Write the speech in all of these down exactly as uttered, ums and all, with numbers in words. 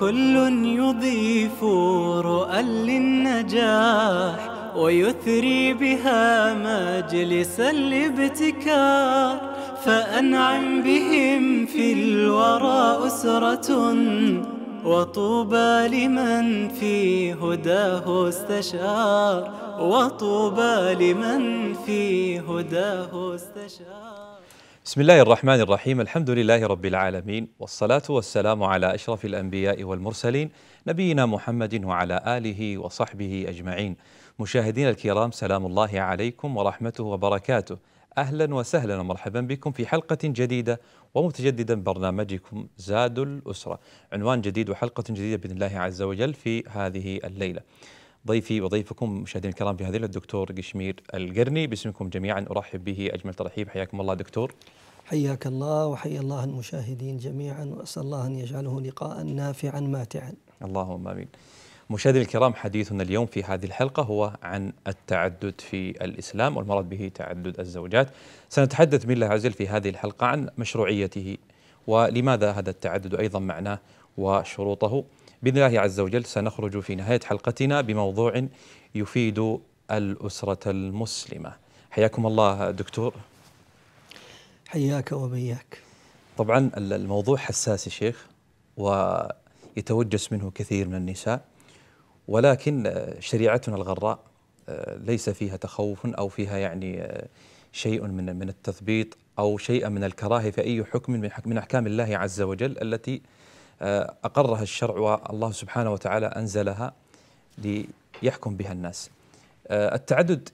كل يضيف رؤى للنجاح ويثري بها مجلس الابتكار، فأنعم بهم في الورى أسرة وطوبى لمن في هداه استشار، وطوبى لمن في هداه استشار. بسم الله الرحمن الرحيم، الحمد لله رب العالمين، والصلاة والسلام على أشرف الأنبياء والمرسلين نبينا محمد وعلى آله وصحبه أجمعين. مشاهدينا الكرام، سلام الله عليكم ورحمته وبركاته، أهلا وسهلا ومرحبا بكم في حلقة جديدة ومتجددا برنامجكم زاد الأسرة، عنوان جديد وحلقة جديدة بإذن الله عز وجل في هذه الليلة. ضيفي وضيفكم مشاهدينا الكرام في هذه الليلة الدكتور قشمير القرني، باسمكم جميعا أرحب به أجمل ترحيب، حياكم الله دكتور. حياك الله وحيا الله المشاهدين جميعا، وأسأل الله أن يجعله لقاء نافعا ماتعا. اللهم آمين. مشاهدينا الكرام، حديثنا اليوم في هذه الحلقة هو عن التعدد في الإسلام، والمراد به تعدد الزوجات. سنتحدث بالله عز وجل في هذه الحلقة عن مشروعيته ولماذا هذا التعدد، أيضا معناه وشروطه بإذن الله عز وجل. سنخرج في نهاية حلقتنا بموضوع يفيد الأسرة المسلمة. حياكم الله دكتور. حياك وبياك. طبعا الموضوع حساس يا شيخ، ويتوجس منه كثير من النساء، ولكن شريعتنا الغراء ليس فيها تخوف أو فيها يعني شيء من من التثبيط أو شيء من الكراهة في أي حكم من أحكام الله عز وجل التي أقرها الشرع والله سبحانه وتعالى أنزلها ليحكم بها الناس. التعدد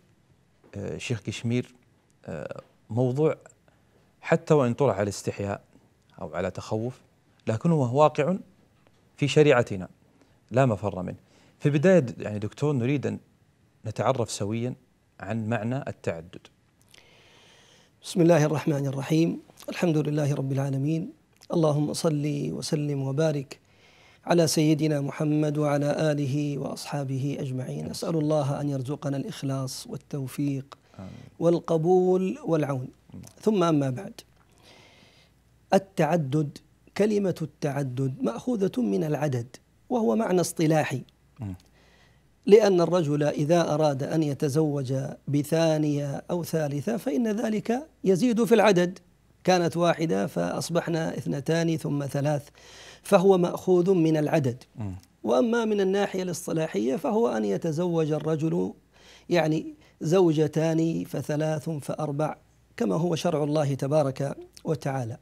شيخ قشمير موضوع حتى وإن طرح على استحياء أو على تخوف، لكنه واقع في شريعتنا لا مفر منه. في البداية يعني دكتور، نريد أن نتعرف سويا عن معنى التعدد. بسم الله الرحمن الرحيم، الحمد لله رب العالمين، اللهم صل وسلم وبارك على سيدنا محمد وعلى آله وأصحابه أجمعين. أسأل الله أن يرزقنا الإخلاص والتوفيق والقبول والعون. ثم أما بعد، التعدد، كلمة التعدد مأخوذة من العدد، وهو معنى اصطلاحي، لأن الرجل إذا أراد أن يتزوج بثانية أو ثالثة فإن ذلك يزيد في العدد، كانت واحدة فأصبحنا اثنتان ثم ثلاث، فهو مأخوذ من العدد. وأما من الناحية الاصطلاحية فهو أن يتزوج الرجل يعني زوجتان فثلاث فأربع، كما هو شرع الله تبارك وتعالى.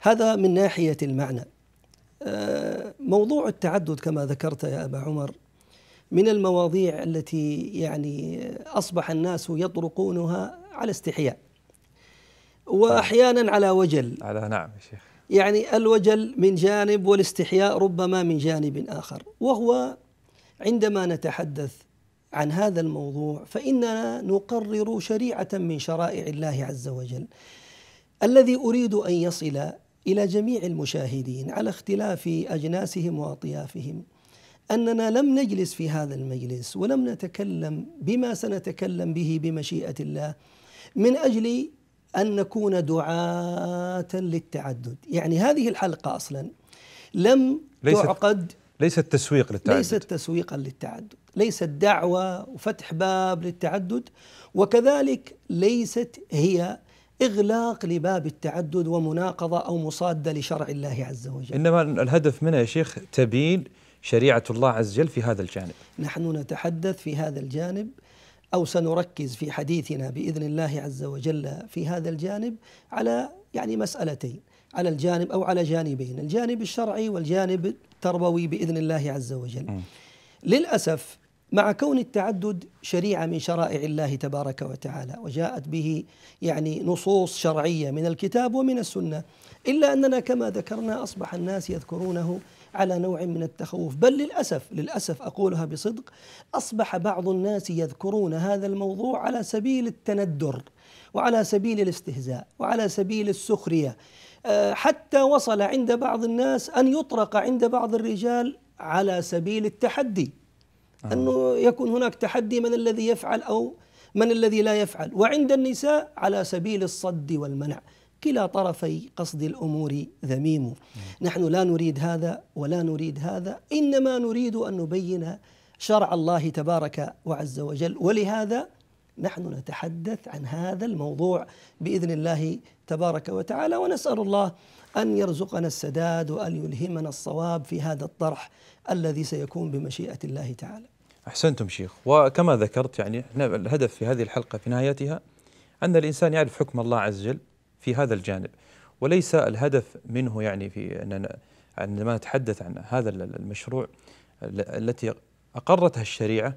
هذا من ناحية المعنى. موضوع التعدد كما ذكرت يا أبا عمر من المواضيع التي يعني أصبح الناس يطرقونها على استحياء، وأحيانا على وجل. على نعم يا شيخ، يعني الوجل من جانب والاستحياء ربما من جانب آخر. وهو عندما نتحدث عن هذا الموضوع فإننا نقرر شريعة من شرائع الله عز وجل. الذي أريد أن يصل إلى جميع المشاهدين على اختلاف أجناسهم وأطيافهم أننا لم نجلس في هذا المجلس ولم نتكلم بما سنتكلم به بمشيئة الله من أجل أن نكون دعاة للتعدد. يعني هذه الحلقة أصلا لم تعقد، ليست تسويق للتعدد، ليست تسويقا للتعدد، ليست دعوة وفتح باب للتعدد، وكذلك ليست هي إغلاق لباب التعدد ومناقضة أو مصادة لشرع الله عز وجل، إنما الهدف منها يا شيخ تبيين شريعة الله عز وجل في هذا الجانب. نحن نتحدث في هذا الجانب، أو سنركز في حديثنا بإذن الله عز وجل في هذا الجانب على يعني مسألتين، على الجانب أو على جانبين، الجانب الشرعي والجانب التربوي بإذن الله عز وجل. م. للأسف مع كون التعدد شريعة من شرائع الله تبارك وتعالى، وجاءت به يعني نصوص شرعية من الكتاب ومن السنة، إلا أننا كما ذكرنا أصبح الناس يذكرونه على نوع من التخوف، بل للأسف، للأسف أقولها بصدق، أصبح بعض الناس يذكرون هذا الموضوع على سبيل التندر وعلى سبيل الاستهزاء وعلى سبيل السخرية، حتى وصل عند بعض الناس أن يطرق عند بعض الرجال على سبيل التحدي، أنه يكون هناك تحدي من الذي يفعل أو من الذي لا يفعل، وعند النساء على سبيل الصد والمنع. كلا طرفي قصد الأمور ذميم. نحن لا نريد هذا ولا نريد هذا، إنما نريد أن نبين شرع الله تبارك وعز وجل، ولهذا نحن نتحدث عن هذا الموضوع بإذن الله تبارك وتعالى، ونسأل الله أن يرزقنا السداد وأن يلهمنا الصواب في هذا الطرح الذي سيكون بمشيئة الله تعالى. أحسنتم شيخ، وكما ذكرت يعني احنا الهدف في هذه الحلقة في نهايتها أن الإنسان يعرف حكم الله عز وجل في هذا الجانب، وليس الهدف منه يعني في أننا عندما نتحدث عن هذا المشروع التي أقرتها الشريعة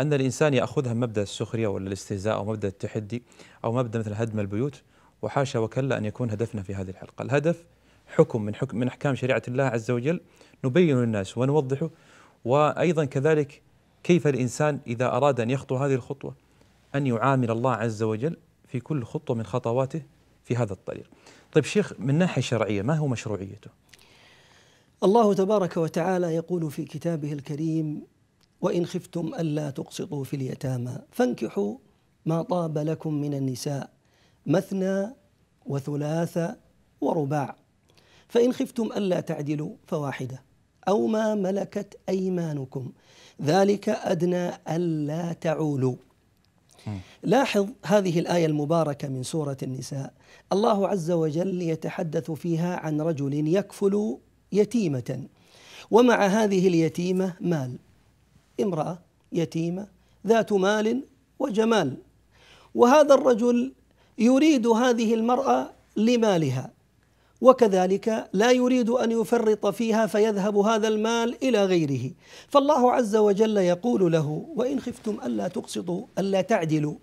أن الإنسان يأخذها مبدأ السخرية ولا الاستهزاء أو مبدأ التحدي أو مبدأ مثل هدم البيوت، وحاشا وكلا أن يكون هدفنا في هذه الحلقة. الهدف حكم من حكم من أحكام شريعة الله عز وجل نبين للناس ونوضحه، وأيضا كذلك كيف الإنسان إذا أراد أن يخطو هذه الخطوة أن يعامل الله عز وجل في كل خطوة من خطواته في هذا الطريق. طيب شيخ، من ناحية شرعية ما هو مشروعيته؟ الله تبارك وتعالى يقول في كتابه الكريم: وإن خفتم ألا تقسطوا في اليتامى فانكحوا ما طاب لكم من النساء مثنى وثلاث ورباع، فإن خفتم ألا تعدلوا فواحدة أو ما ملكت أيمانكم ذلك أدنى ألا تعولوا. لاحظ هذه الآية المباركة من سورة النساء، الله عز وجل يتحدث فيها عن رجل يكفل يتيمة ومع هذه اليتيمة مال، امرأة يتيمة ذات مال وجمال، وهذا الرجل يريد هذه المرأة لمالها، وكذلك لا يريد أن يفرط فيها فيذهب هذا المال إلى غيره، فالله عز وجل يقول له: وإن خفتم ألا تقسطوا ألا تعدلوا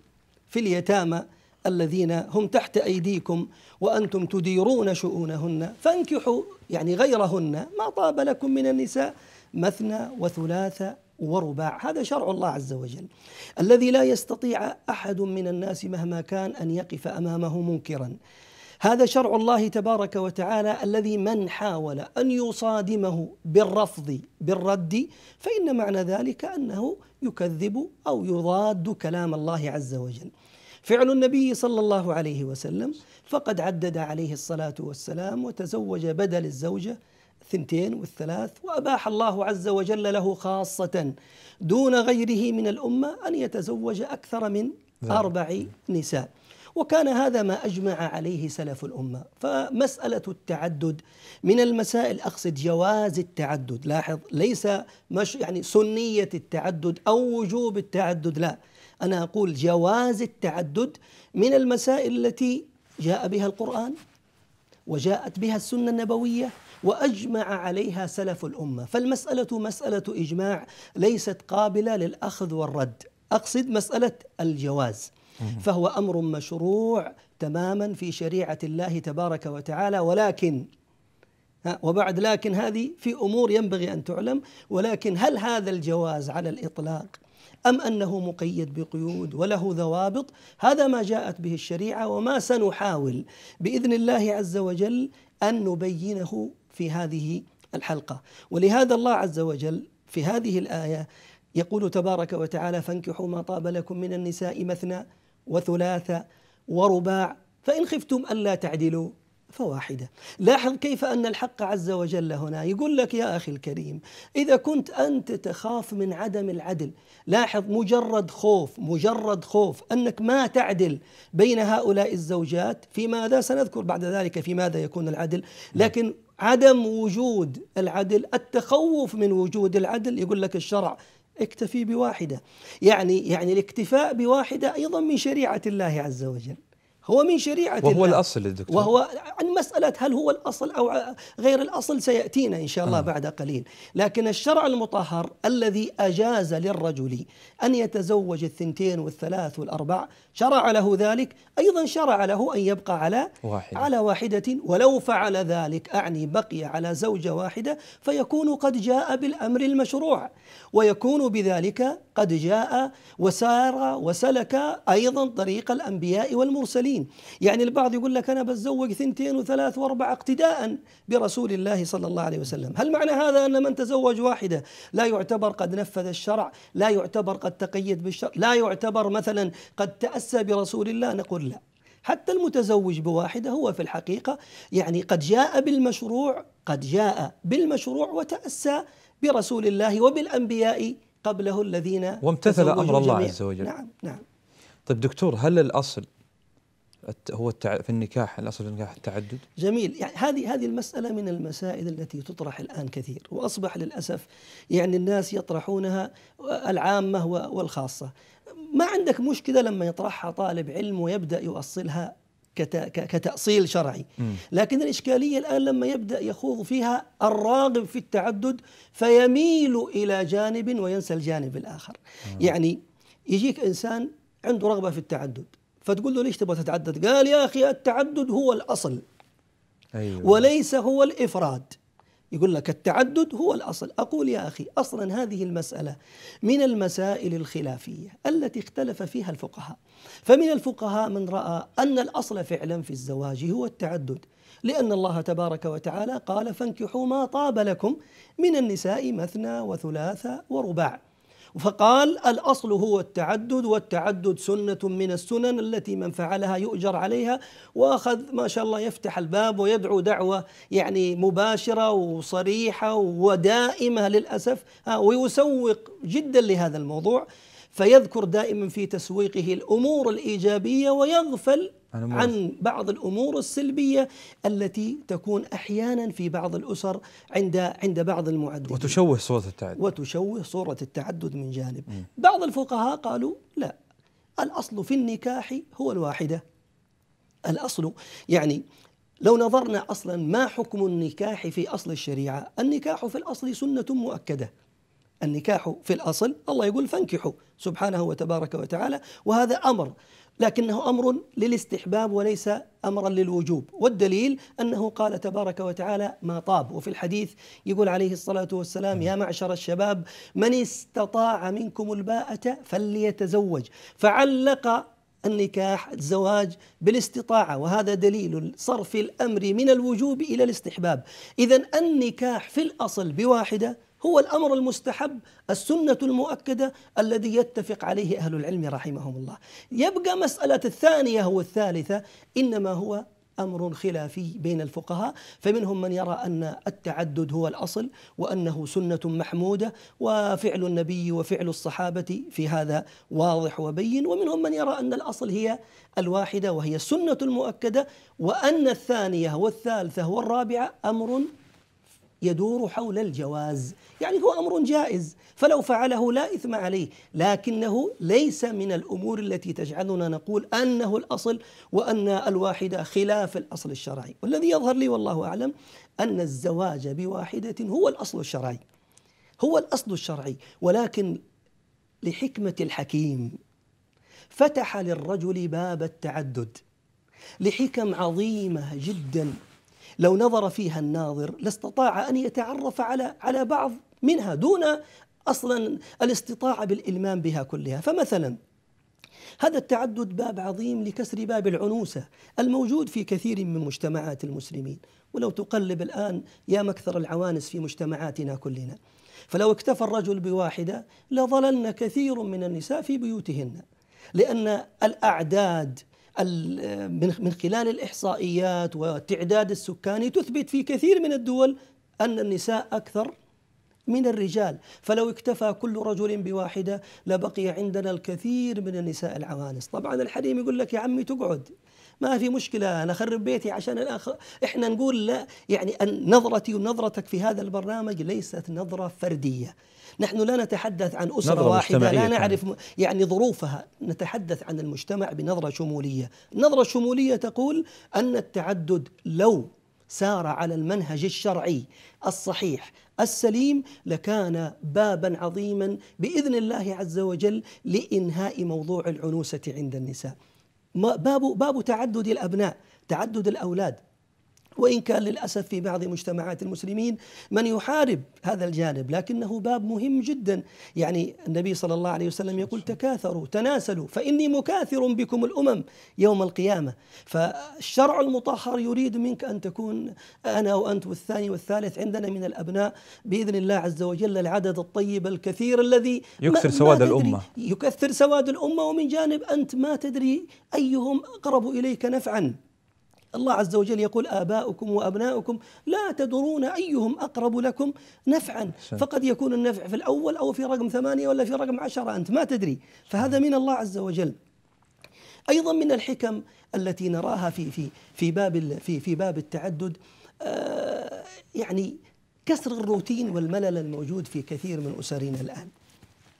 في اليتامى الذين هم تحت أيديكم وأنتم تديرون شؤونهن فانكحوا يعني غيرهن ما طاب لكم من النساء مثنى وثلاث ورباع. هذا شرع الله عز وجل الذي لا يستطيع أحد من الناس مهما كان أن يقف أمامه منكرا، هذا شرع الله تبارك وتعالى الذي من حاول أن يصادمه بالرفض بالرد فإن معنى ذلك أنه يكذب أو يضاد كلام الله عز وجل. فعل النبي صلى الله عليه وسلم فقد عدد عليه الصلاة والسلام وتزوج بدل الزوجة الثنتين والثلاث، وأباح الله عز وجل له خاصة دون غيره من الأمة أن يتزوج أكثر من أربع نساء، وكان هذا ما أجمع عليه سلف الأمة. فمسألة التعدد من المسائل، أقصد جواز التعدد، لاحظ ليس مش يعني سنية التعدد أو وجوب التعدد، لا، أنا أقول جواز التعدد من المسائل التي جاء بها القرآن وجاءت بها السنة النبوية وأجمع عليها سلف الأمة، فالمسألة مسألة إجماع ليست قابلة للأخذ والرد، أقصد مسألة الجواز، فهو أمر مشروع تماما في شريعة الله تبارك وتعالى، ولكن وبعد لكن هذه في أمور ينبغي أن تعلم، ولكن هل هذا الجواز على الإطلاق أم أنه مقيد بقيود وله ذوابط؟ هذا ما جاءت به الشريعة وما سنحاول بإذن الله عز وجل أن نبينه في هذه الحلقة. ولهذا الله عز وجل في هذه الآية يقول تبارك وتعالى: فانكحوا ما طاب لكم من النساء مثنى وثلاث ورباع فإن خفتم ألا تعدلوا فواحدة. لاحظ كيف أن الحق عز وجل هنا يقول لك: يا أخي الكريم، إذا كنت أنت تخاف من عدم العدل، لاحظ مجرد خوف مجرد خوف أنك ما تعدل بين هؤلاء الزوجات، في ماذا سنذكر بعد ذلك في ماذا يكون العدل، لكن عدم وجود العدل، التخوف من وجود العدل، يقول لك الشرع اكتفي بواحدة. يعني يعني الاكتفاء بواحدة أيضا من شريعة الله عز وجل، هو من شريعة الله وهو الأصل الدكتور، وهو عن مسألة هل هو الأصل أو غير الأصل سيأتينا إن شاء الله آه. بعد قليل. لكن الشرع المطهر الذي أجاز للرجل أن يتزوج الثنتين والثلاث والأربع شرع له ذلك، أيضا شرع له أن يبقى على واحدة. على واحدة ولو فعل ذلك أعني بقي على زوجة واحدة فيكون قد جاء بالأمر المشروع، ويكون بذلك قد جاء وسار وسلك أيضا طريق الأنبياء والمرسلين. يعني البعض يقول لك أنا بتزوج ثنتين وثلاث وأربع اقتداء برسول الله صلى الله عليه وسلم، هل معنى هذا أن من تزوج واحدة لا يعتبر قد نفذ الشرع، لا يعتبر قد تقيد بالشرع، لا يعتبر مثلا قد تأسى برسول الله؟ نقول لا، حتى المتزوج بواحدة هو في الحقيقة يعني قد جاء بالمشروع قد جاء بالمشروع وتأسى برسول الله وبالأنبياء قبله الذين وامتثل أمر الله عز وجل. نعم نعم. طيب دكتور، هل الأصل هو التع... في النكاح الأصل في النكاح التعدد؟ جميل. يعني هذه هذه المسألة من المسائل التي تطرح الآن كثير، وأصبح للأسف يعني الناس يطرحونها العامة والخاصة. ما عندك مشكلة لما يطرحها طالب علم ويبدأ يؤصلها كتأصيل شرعي، لكن الإشكالية الآن لما يبدأ يخوض فيها الراغب في التعدد فيميل إلى جانب وينسى الجانب الآخر. يعني يجيك إنسان عنده رغبة في التعدد فتقول له ليش تبغى تتعدد؟ قال يا أخي التعدد هو الأصل. أيوة. وليس هو الإفراد. يقول لك التعدد هو الأصل. أقول يا أخي أصلا هذه المسألة من المسائل الخلافية التي اختلف فيها الفقهاء، فمن الفقهاء من رأى أن الأصل فعلا في الزواج هو التعدد، لأن الله تبارك وتعالى قال فانكحوا ما طاب لكم من النساء مثنى وثلاث ورباع، فقال الأصل هو التعدد، والتعدد سنة من السنن التي من فعلها يؤجر عليها، وأخذ ما شاء الله يفتح الباب ويدعو دعوة يعني مباشرة وصريحة ودائمة للأسف، ويسوق جدا لهذا الموضوع، فيذكر دائما في تسويقه الأمور الإيجابية ويغفل عن بعض الأمور السلبية التي تكون أحيانا في بعض الأسر عند عند بعض المعددين، وتشوه صورة التعدد وتشوه صورة التعدد من جانب. م. بعض الفقهاء قالوا لا، الأصل في النكاح هو الواحدة. الأصل يعني لو نظرنا أصلا ما حكم النكاح في أصل الشريعة، النكاح في الأصل سنة مؤكدة. النكاح في الأصل الله يقول فانكحوا سبحانه وتبارك وتعالى، وهذا أمر لكنه أمر للاستحباب وليس أمرا للوجوب، والدليل أنه قال تبارك وتعالى ما طاب، وفي الحديث يقول عليه الصلاة والسلام يا معشر الشباب من استطاع منكم الباءة فليتزوج، فعلق النكاح الزواج بالاستطاعة، وهذا دليل صرف الأمر من الوجوب إلى الاستحباب. إذن النكاح في الأصل بواحدة هو الأمر المستحب السنة المؤكدة الذي يتفق عليه أهل العلم رحمهم الله. يبقى مسألة الثانية والثالثة إنما هو أمر خلافي بين الفقهاء، فمنهم من يرى أن التعدد هو الأصل وأنه سنة محمودة وفعل النبي وفعل الصحابة في هذا واضح وبين، ومنهم من يرى أن الأصل هي الواحدة وهي السنة المؤكدة، وأن الثانية والثالثة والرابعة أمر يدور حول الجواز، يعني هو أمر جائز فلو فعله لا إثم عليه، لكنه ليس من الأمور التي تجعلنا نقول أنه الأصل وأن الواحدة خلاف الأصل الشرعي. والذي يظهر لي والله أعلم أن الزواج بواحدة هو الأصل الشرعي، هو الأصل الشرعي، ولكن لحكمة الحكيم فتح للرجل باب التعدد لحكم عظيمة جداً لو نظر فيها الناظر لاستطاع أن يتعرف على على بعض منها دون أصلا الاستطاعة بالإلمام بها كلها. فمثلا هذا التعدد باب عظيم لكسر باب العنوسة الموجود في كثير من مجتمعات المسلمين، ولو تقلب الآن يا مكثر العوانس في مجتمعاتنا كلنا، فلو اكتفى الرجل بواحدة لظللن كثير من النساء في بيوتهن، لأن الأعداد من خلال الإحصائيات والتعداد السكاني تثبت في كثير من الدول أن النساء أكثر من الرجال، فلو اكتفى كل رجل بواحدة لبقي عندنا الكثير من النساء العوانس. طبعا الحريم يقول لك يا عمي تقعد ما في مشكلة أنا أخرب بيتي عشان الأخ... إحنا نقول لا، يعني نظرتي ونظرتك في هذا البرنامج ليست نظرة فردية، نحن لا نتحدث عن أسرة واحدة لا نعرف يعني ظروفها، نتحدث عن المجتمع بنظرة شمولية. نظرة شمولية تقول أن التعدد لو سار على المنهج الشرعي الصحيح السليم لكان بابا عظيما بإذن الله عز وجل لإنهاء موضوع العنوسة عند النساء. باب باب تعدد الأبناء، تعدد الأولاد، وإن كان للأسف في بعض مجتمعات المسلمين من يحارب هذا الجانب، لكنه باب مهم جدا. يعني النبي صلى الله عليه وسلم يقول: تكاثروا تناسلوا فإني مكاثر بكم الأمم يوم القيامة. فالشرع المطهر يريد منك أن تكون أنا وأنت والثاني والثالث عندنا من الأبناء بإذن الله عز وجل العدد الطيب الكثير الذي يكثر سواد الأمة، يكثر سواد الأمة. ومن جانب أنت ما تدري أيهم أقرب إليك نفعا. الله عز وجل يقول: آباؤكم وأبناؤكم لا تدرون أيهم أقرب لكم نفعا. فقد يكون النفع في الأول أو في رقم ثمانية ولا في رقم عشرة، أنت ما تدري. فهذا من الله عز وجل. أيضا من الحكم التي نراها في في في باب في في باب التعدد آه يعني كسر الروتين والملل الموجود في كثير من أسرنا الآن.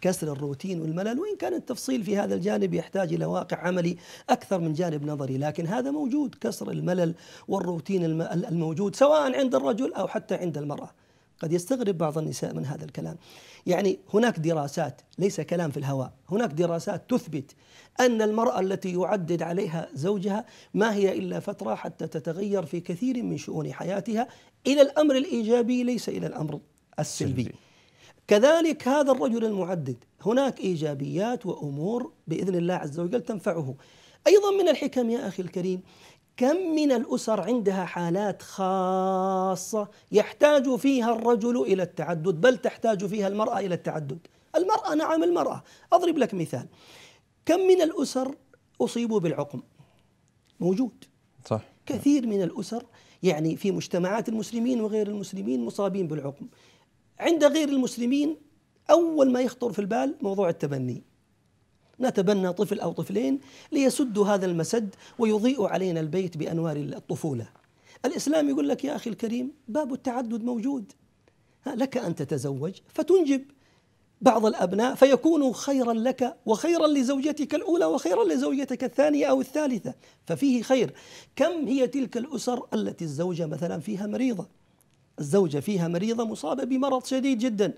كسر الروتين والملل، وإن كان التفصيل في هذا الجانب يحتاج إلى واقع عملي أكثر من جانب نظري، لكن هذا موجود، كسر الملل والروتين الموجود سواء عند الرجل أو حتى عند المرأة. قد يستغرب بعض النساء من هذا الكلام. يعني هناك دراسات، ليس كلام في الهواء، هناك دراسات تثبت أن المرأة التي يعدد عليها زوجها ما هي إلا فترة حتى تتغير في كثير من شؤون حياتها إلى الأمر الإيجابي ليس إلى الأمر السلبي. كذلك هذا الرجل المعدد هناك إيجابيات وأمور بإذن الله عز وجل تنفعه. أيضا من الحكم يا أخي الكريم، كم من الأسر عندها حالات خاصة يحتاج فيها الرجل إلى التعدد، بل تحتاج فيها المرأة إلى التعدد. المرأة، نعم المرأة. أضرب لك مثال: كم من الأسر أصيبوا بالعقم؟ موجود، صح. كثير من الأسر يعني في مجتمعات المسلمين وغير المسلمين مصابين بالعقم. عند غير المسلمين أول ما يخطر في البال موضوع التبني، نتبنى طفل أو طفلين ليسدوا هذا المسد ويضيء علينا البيت بأنوار الطفولة. الإسلام يقول لك يا أخي الكريم: باب التعدد موجود، لك أن تتزوج فتنجب بعض الأبناء فيكونوا خيرا لك وخيرا لزوجتك الأولى وخيرا لزوجتك الثانية أو الثالثة، ففيه خير. كم هي تلك الأسر التي الزوجة مثلا فيها مريضة، الزوجة فيها مريضة مصابة بمرض شديد جدا،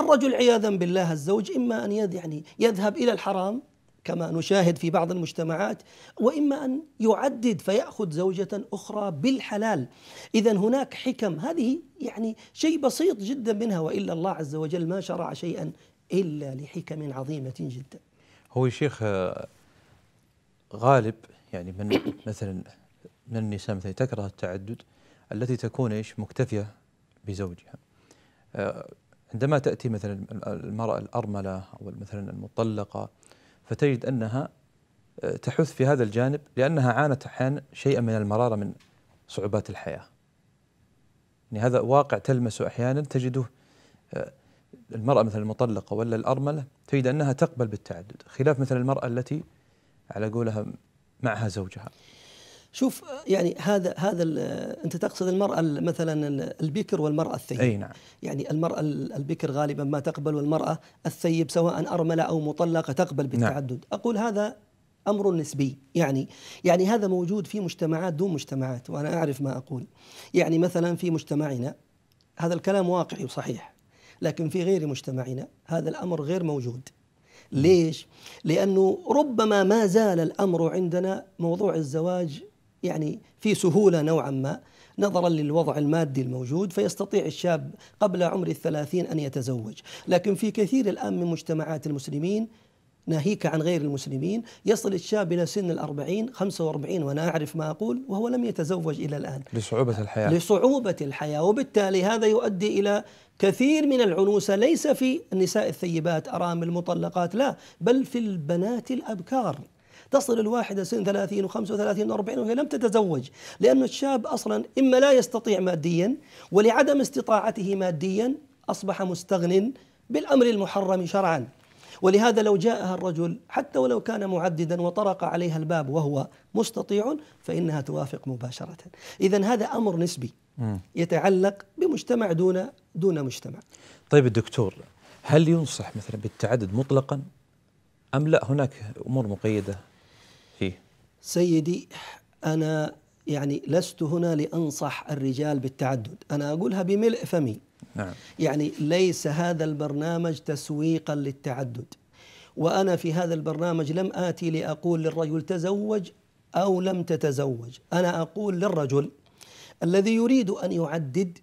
الرجل عياذا بالله الزوج إما أن يعني يذهب إلى الحرام كما نشاهد في بعض المجتمعات، وإما أن يعدد فيأخذ زوجة أخرى بالحلال. إذا هناك حكم، هذه يعني شيء بسيط جدا منها، وإلا الله عز وجل ما شرع شيئا إلا لحكم عظيمة جدا. هو شيخ غالب يعني من مثلا من النساء مثلا تكره التعدد التي تكون ايش مكتفيه بزوجها. عندما تاتي مثلا المراه الارمله او مثلا المطلقه فتجد انها تحث في هذا الجانب لانها عانت احيانا شيئا من المراره من صعوبات الحياه. يعني هذا واقع تلمسه احيانا، تجده المراه مثلا المطلقه ولا الارمله تجد انها تقبل بالتعدد، خلاف مثلا المراه التي على قولها معها زوجها. شوف يعني هذا هذا انت تقصد المراه مثلا البكر والمراه الثيب. اي نعم. يعني المراه البكر غالبا ما تقبل، والمراه الثيب سواء ارمله او مطلقه تقبل بالتعدد. نعم. اقول هذا امر نسبي، يعني يعني هذا موجود في مجتمعات دون مجتمعات، وانا اعرف ما اقول. يعني مثلا في مجتمعنا هذا الكلام واقعي وصحيح، لكن في غير مجتمعنا هذا الامر غير موجود. ليش؟ لانه ربما ما زال الامر عندنا موضوع الزواج يعني في سهولة نوعا ما نظرا للوضع المادي الموجود، فيستطيع الشاب قبل عمر الثلاثين أن يتزوج. لكن في كثير الآن من مجتمعات المسلمين، ناهيك عن غير المسلمين، يصل الشاب إلى سن الأربعين خمسة وأربعين وأنا أعرف ما أقول وهو لم يتزوج إلى الآن لصعوبة الحياة. لصعوبة الحياة، وبالتالي هذا يؤدي إلى كثير من العنوسة، ليس في النساء الثيبات أرامل المطلقات، لا، بل في البنات الأبكار. تصل الواحدة سن ثلاثين وخمسة وثلاثين وأربعين وهي لم تتزوج، لأن الشاب أصلا إما لا يستطيع ماديا، ولعدم استطاعته ماديا أصبح مستغن بالأمر المحرم شرعا. ولهذا لو جاءها الرجل حتى ولو كان معددا وطرق عليها الباب وهو مستطيع فإنها توافق مباشرة. إذن هذا أمر نسبي يتعلق بمجتمع دون دون مجتمع. طيب الدكتور، هل ينصح مثلا بالتعدد مطلقا أم لا هناك أمور مقيدة؟ سيدي أنا يعني لست هنا لأنصح الرجال بالتعدد، أنا أقولها بملء فمي. نعم. يعني ليس هذا البرنامج تسويقا للتعدد، وأنا في هذا البرنامج لم آتي لأقول للرجل تزوج أو لم تتزوج، أنا أقول للرجل الذي يريد أن يعدد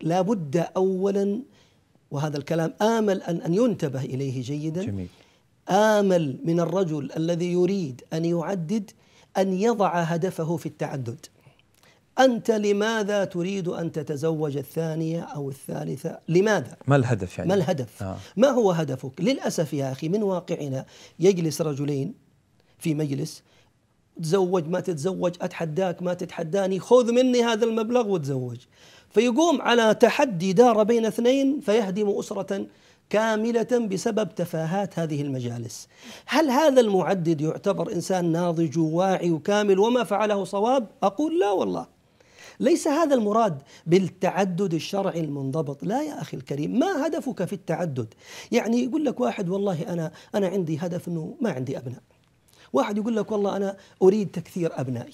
لابد أولا، وهذا الكلام آمل أن أن ينتبه إليه جيدا. جميل. آمل من الرجل الذي يريد أن يعدد أن يضع هدفه في التعدد. أنت لماذا تريد أن تتزوج الثانية أو الثالثة؟ لماذا؟ ما الهدف يعني؟ ما الهدف؟ آه. ما هو هدفك؟ للأسف يا أخي من واقعنا يجلس رجلين في مجلس، تزوج ما تتزوج، أتحداك ما تتحداني، خذ مني هذا المبلغ وتزوج، فيقوم على تحدي دار بين اثنين فيهدم أسرة كاملة بسبب تفاهات هذه المجالس. هل هذا المعدد يعتبر إنسان ناضج وواعي وكامل وما فعله صواب؟ أقول لا والله، ليس هذا المراد بالتعدد الشرعي المنضبط. لا يا أخي الكريم، ما هدفك في التعدد؟ يعني يقول لك واحد والله أنا أنا عندي هدف أنه ما عندي أبناء، واحد يقول لك والله أنا أريد تكثير أبنائي،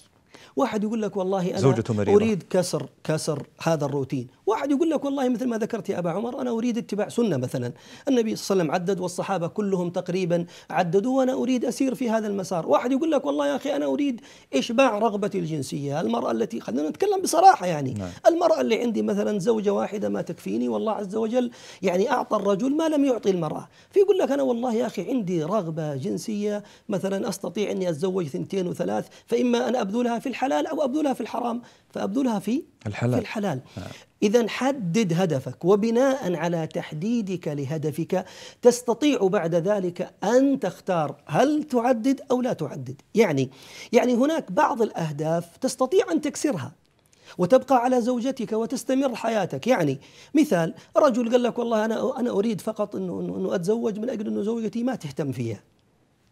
واحد يقول لك والله أنا أريد كسر كسر هذا الروتين، واحد يقول لك والله مثل ما ذكرت يا أبا عمر أنا أريد اتباع سنة مثلا، النبي صلى الله عليه وسلم عدد والصحابة كلهم تقريبا عددوا وأنا أريد أسير في هذا المسار، واحد يقول لك والله يا أخي أنا أريد إشباع رغبتي الجنسية، المرأة التي خلينا نتكلم بصراحة يعني نعم. المرأة اللي عندي مثلا زوجة واحدة ما تكفيني، والله عز وجل يعني أعطى الرجل ما لم يعطي المرأة، فيقول لك أنا والله يا أخي عندي رغبة جنسية مثلا أستطيع أني أتزوج ثنتين وثلاث، فإما أن أبذلها في الحلال أو أبذلها في الحرام، فأبذلها في الحلال, في الحلال. إذن حدد هدفك، وبناء على تحديدك لهدفك تستطيع بعد ذلك أن تختار هل تعدد أو لا تعدد. يعني يعني هناك بعض الأهداف تستطيع أن تكسرها وتبقى على زوجتك وتستمر حياتك. يعني مثال، رجل قال لك والله أنا أنا أريد فقط إنه إنه أتزوج من أجل إنه زوجتي ما تهتم فيها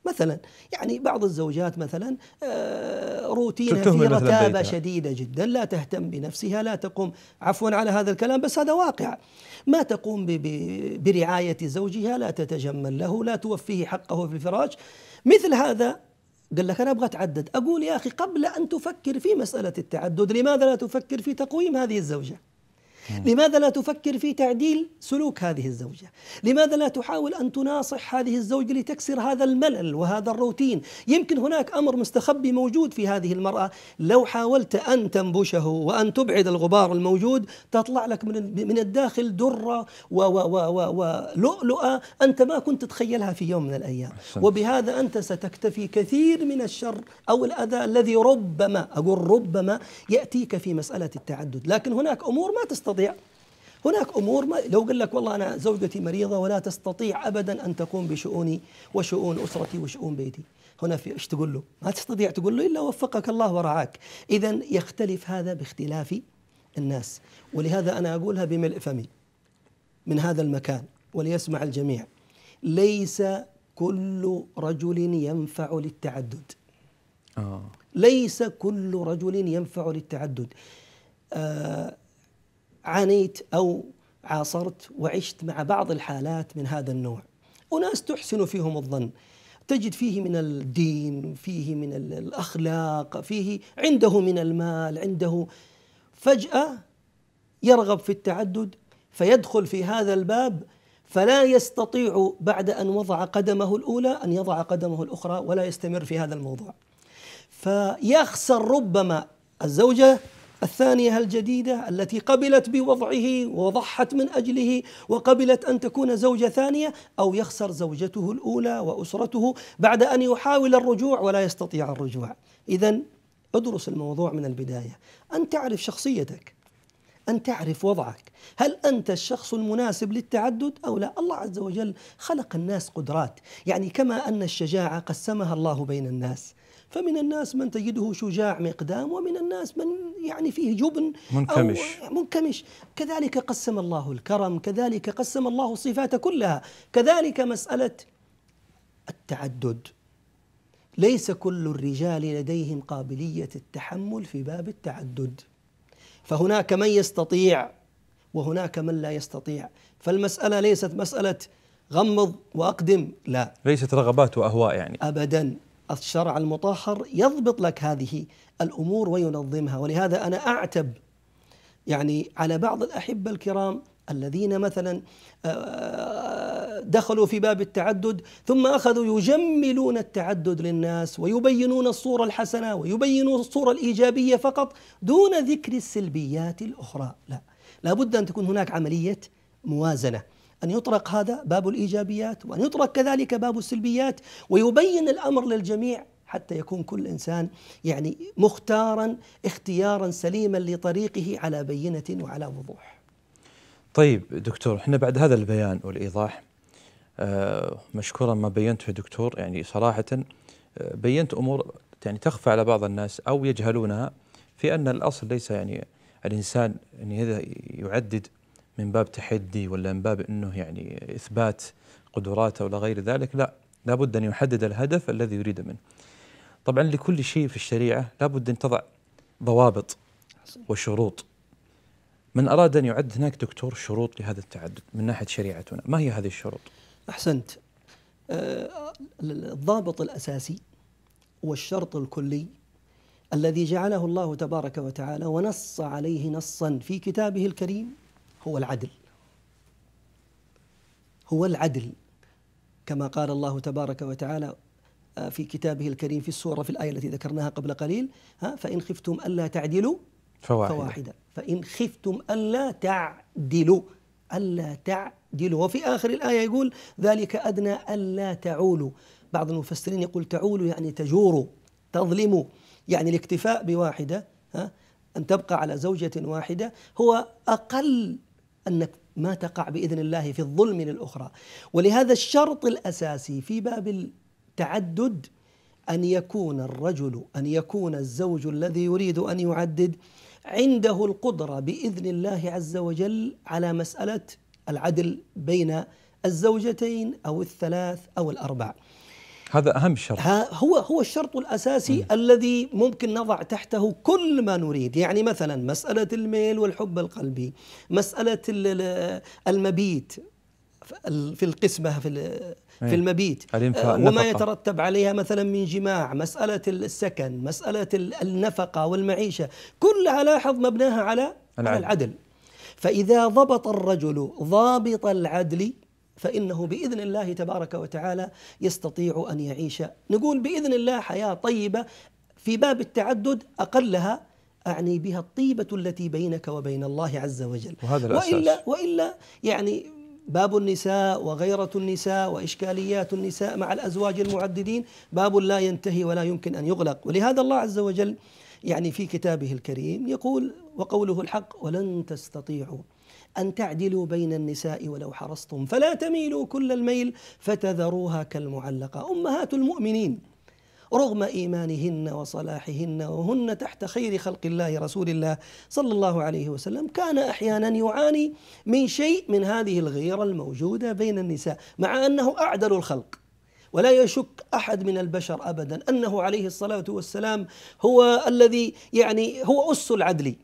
مثلا، يعني بعض الزوجات مثلا روتينها في رتابة شديدة جدا، لا تهتم بنفسها، لا تقوم، عفوا على هذا الكلام بس هذا واقع، ما تقوم برعاية زوجها، لا تتجمل له، لا توفيه حقه في الفراش. مثل هذا قال لك أنا أبغى أتعدد، أقول يا أخي قبل أن تفكر في مسألة التعدد لماذا لا تفكر في تقويم هذه الزوجة؟ لماذا لا تفكر في تعديل سلوك هذه الزوجة؟ لماذا لا تحاول أن تناصح هذه الزوجة لتكسر هذا الملل وهذا الروتين؟ يمكن هناك أمر مستخبي موجود في هذه المرأة، لو حاولت أن تنبشه وأن تبعد الغبار الموجود تطلع لك من من الداخل درة ولؤلؤة أنت ما كنت تتخيلها في يوم من الأيام، وبهذا أنت ستكتفي كثير من الشر أو الأذى الذي ربما، أقول ربما، يأتيك في مسألة التعدد. لكن هناك أمور ما تستطيع، هناك أمور ما لو قال لك والله أنا زوجتي مريضة ولا تستطيع أبدا أن تقوم بشؤوني وشؤون أسرتي وشؤون بيتي، هنا في إيش تقول له؟ ما تستطيع تقول له إلا وفقك الله ورعاك. إذن يختلف هذا باختلاف الناس، ولهذا أنا أقولها بملء فمي من هذا المكان وليسمع الجميع، ليس كل رجل ينفع للتعدد، ليس كل رجل ينفع للتعدد. آه عانيت أو عاصرت وعشت مع بعض الحالات من هذا النوع، أناس تحسن فيهم الظن، تجد فيه من الدين، فيه من الأخلاق، فيه عنده من المال، عنده، فجأة يرغب في التعدد فيدخل في هذا الباب، فلا يستطيع بعد أن وضع قدمه الأولى أن يضع قدمه الأخرى ولا يستمر في هذا الموضوع، فيخسر ربما الزوجة الثانية الجديدة التي قبلت بوضعه وضحت من أجله وقبلت أن تكون زوجة ثانية، أو يخسر زوجته الأولى وأسرته بعد أن يحاول الرجوع ولا يستطيع الرجوع. إذن ادرس الموضوع من البداية، أن تعرف شخصيتك، أن تعرف وضعك، هل أنت الشخص المناسب للتعدد أو لا؟ الله عز وجل خلق الناس قدرات، يعني كما أن الشجاعة قسمها الله بين الناس، فمن الناس من تجده شجاع مقدام، ومن الناس من يعني فيه جبن منكمش أو منكمش، كذلك قسم الله الكرم، كذلك قسم الله الصفات كلها. كذلك مسألة التعدد، ليس كل الرجال لديهم قابلية التحمل في باب التعدد، فهناك من يستطيع وهناك من لا يستطيع، فالمسألة ليست مسألة غمض وأقدم، لا، ليست رغبات وأهواء يعني أبداً. الشرع المطهر يضبط لك هذه الأمور وينظمها، ولهذا أنا أعتب يعني على بعض الأحبة الكرام الذين مثلا دخلوا في باب التعدد، ثم أخذوا يجملون التعدد للناس ويبينون الصورة الحسنة ويبينون الصورة الإيجابية فقط دون ذكر السلبيات الأخرى. لا، لابد أن تكون هناك عملية موازنة، أن يطرق هذا باب الإيجابيات وأن يطرق كذلك باب السلبيات، ويبين الأمر للجميع حتى يكون كل إنسان يعني مختارا اختيارا سليما لطريقه على بينة وعلى وضوح. طيب دكتور، احنا بعد هذا البيان والإيضاح آه مشكورا ما بينته دكتور، يعني صراحة آه بينت أمور يعني تخفى على بعض الناس أو يجهلونها، في أن الأصل ليس يعني الإنسان أن يعني يعدد من باب تحدي ولا من باب أنه يعني إثبات قدراته ولا غير ذلك، لا، لابد أن يحدد الهدف الذي يريد منه. طبعا لكل شيء في الشريعة لابد أن تضع ضوابط وشروط. من أراد أن يعد هناك دكتور شروط لهذا التعدد من ناحية شريعتنا، ما هي هذه الشروط؟ أحسنت. آه الضابط الأساسي والشرط الكلي الذي جعله الله تبارك وتعالى ونص عليه نصا في كتابه الكريم هو العدل، هو العدل، كما قال الله تبارك وتعالى في كتابه الكريم في السورة في الآية التي ذكرناها قبل قليل، ها، فإن خفتم ألا تعدلوا فواحدة، فإن خفتم ألا تعدلوا ألا تعدلوا وفي آخر الآية يقول ذلك أدنى ألا تعولوا. بعض المفسرين يقول تعولوا يعني تجوروا تظلموا، يعني الاكتفاء بواحدة، ها، أن تبقى على زوجة واحدة هو أقل أنك ما تقع بإذن الله في الظلم للأخرى. ولهذا الشرط الأساسي في باب التعدد أن يكون الرجل، أن يكون الزوج الذي يريد أن يعدد عنده القدرة بإذن الله عز وجل على مسألة العدل بين الزوجتين أو الثلاث أو الأربع. هذا أهم شرط، هو هو الشرط الأساسي م. الذي ممكن نضع تحته كل ما نريد. يعني مثلا مسألة الميل والحب القلبي، مسألة المبيت في القسمة في في المبيت وما يترتب عليها مثلا من جماع، مسألة السكن، مسألة النفقة والمعيشة، كلها لاحظ مبناها على العدل. العدل. فإذا ضبط الرجل ضابط العدل فإنه بإذن الله تبارك وتعالى يستطيع أن يعيش، نقول بإذن الله، حياة طيبة. في باب التعدد أقلها أعني بها الطيبة التي بينك وبين الله عز وجل، وهذا الأساس. وإلا, وإلا يعني باب النساء وغيرة النساء وإشكاليات النساء مع الأزواج المعددين باب لا ينتهي ولا يمكن أن يغلق. ولهذا الله عز وجل يعني في كتابه الكريم يقول وقوله الحق ولن تستطيعوا أن تعدلوا بين النساء ولو حرصتم فلا تميلوا كل الميل فتذروها كالمعلقة. أمهات المؤمنين رغم إيمانهن وصلاحهن وهن تحت خير خلق الله رسول الله صلى الله عليه وسلم كان أحيانا يعاني من شيء من هذه الغيرة الموجودة بين النساء، مع أنه أعدل الخلق ولا يشك أحد من البشر أبدا أنه عليه الصلاة والسلام هو الذي يعني هو أس العدل،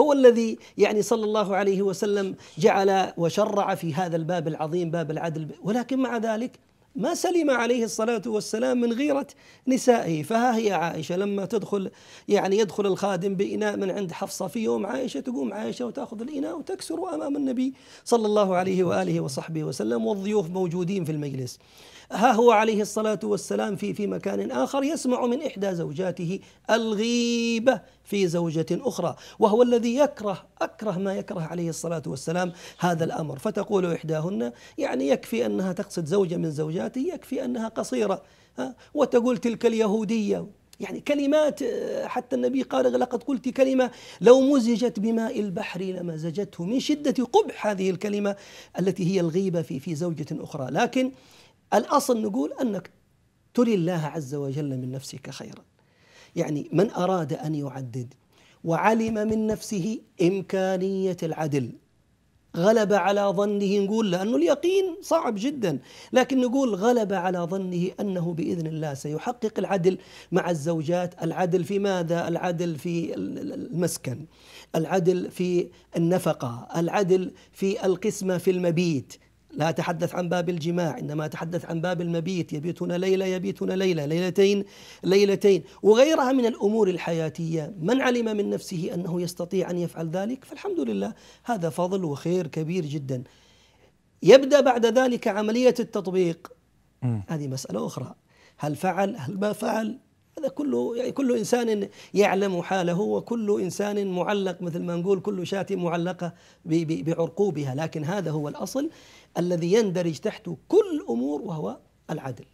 هو الذي يعني صلى الله عليه وسلم جعل وشرع في هذا الباب العظيم باب العدل. ولكن مع ذلك ما سلم عليه الصلاة والسلام من غيرة نسائه. فها هي عائشة لما تدخل يعني يدخل الخادم بإناء من عند حفصة في يوم عائشة، تقوم عائشة وتأخذ الإناء وتكسره أمام النبي صلى الله عليه وآله وصحبه وسلم والضيوف موجودين في المجلس. ها هو عليه الصلاة والسلام في في مكان آخر يسمع من إحدى زوجاته الغيبة في زوجة أخرى، وهو الذي يكره أكره ما يكره عليه الصلاة والسلام هذا الأمر. فتقول إحداهن يعني يكفي أنها تقصد زوجة من زوجاته، يكفي أنها قصيرة، ها، وتقول تلك اليهودية، يعني كلمات حتى النبي قال لقد قلت كلمة لو مزجت بماء البحر لمزجته، من شدة قبح هذه الكلمة التي هي الغيبة في في زوجة أخرى. لكن الأصل نقول أنك تري الله عز وجل من نفسك خيرا. يعني من أراد أن يعدد وعلم من نفسه إمكانية العدل غلب على ظنه، نقول لأنه اليقين صعب جدا، لكن نقول غلب على ظنه أنه بإذن الله سيحقق العدل مع الزوجات. العدل في ماذا؟ العدل في المسكن، العدل في النفقة، العدل في القسمة في المبيت، لا أتحدث عن باب الجماع إنما أتحدث عن باب المبيت، يبيتون ليلة يبيتون ليلة، ليلتين ليلتين، وغيرها من الأمور الحياتية. من علم من نفسه أنه يستطيع أن يفعل ذلك فالحمد لله، هذا فضل وخير كبير جدا. يبدأ بعد ذلك عملية التطبيق. م. هذه مسألة أخرى، هل فعل هل ما فعل، هذا كله يعني كل إنسان يعلم حاله، وكل إنسان معلق مثل ما نقول كل شاة معلقة بعرقوبها، لكن هذا هو الأصل الذي يندرج تحته كل أمور، وهو العدل،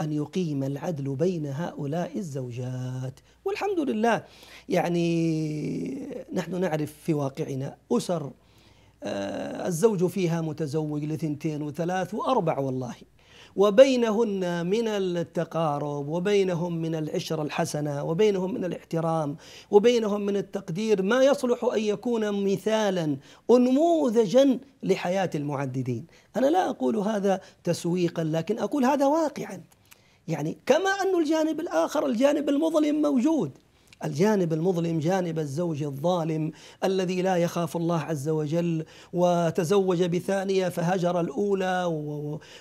أن يقيم العدل بين هؤلاء الزوجات. والحمد لله يعني نحن نعرف في واقعنا أسر الزوج فيها متزوج لثنتين وثلاث وأربع والله، وبينهن من التقارب، وبينهم من العشرة الحسنة، وبينهم من الاحترام، وبينهم من التقدير ما يصلح أن يكون مثالا ونموذجا لحياة المعددين. أنا لا أقول هذا تسويقا، لكن أقول هذا واقعا، يعني كما أن الجانب الآخر الجانب المظلم موجود، الجانب المظلم جانب الزوج الظالم الذي لا يخاف الله عز وجل، وتزوج بثانية فهجر الأولى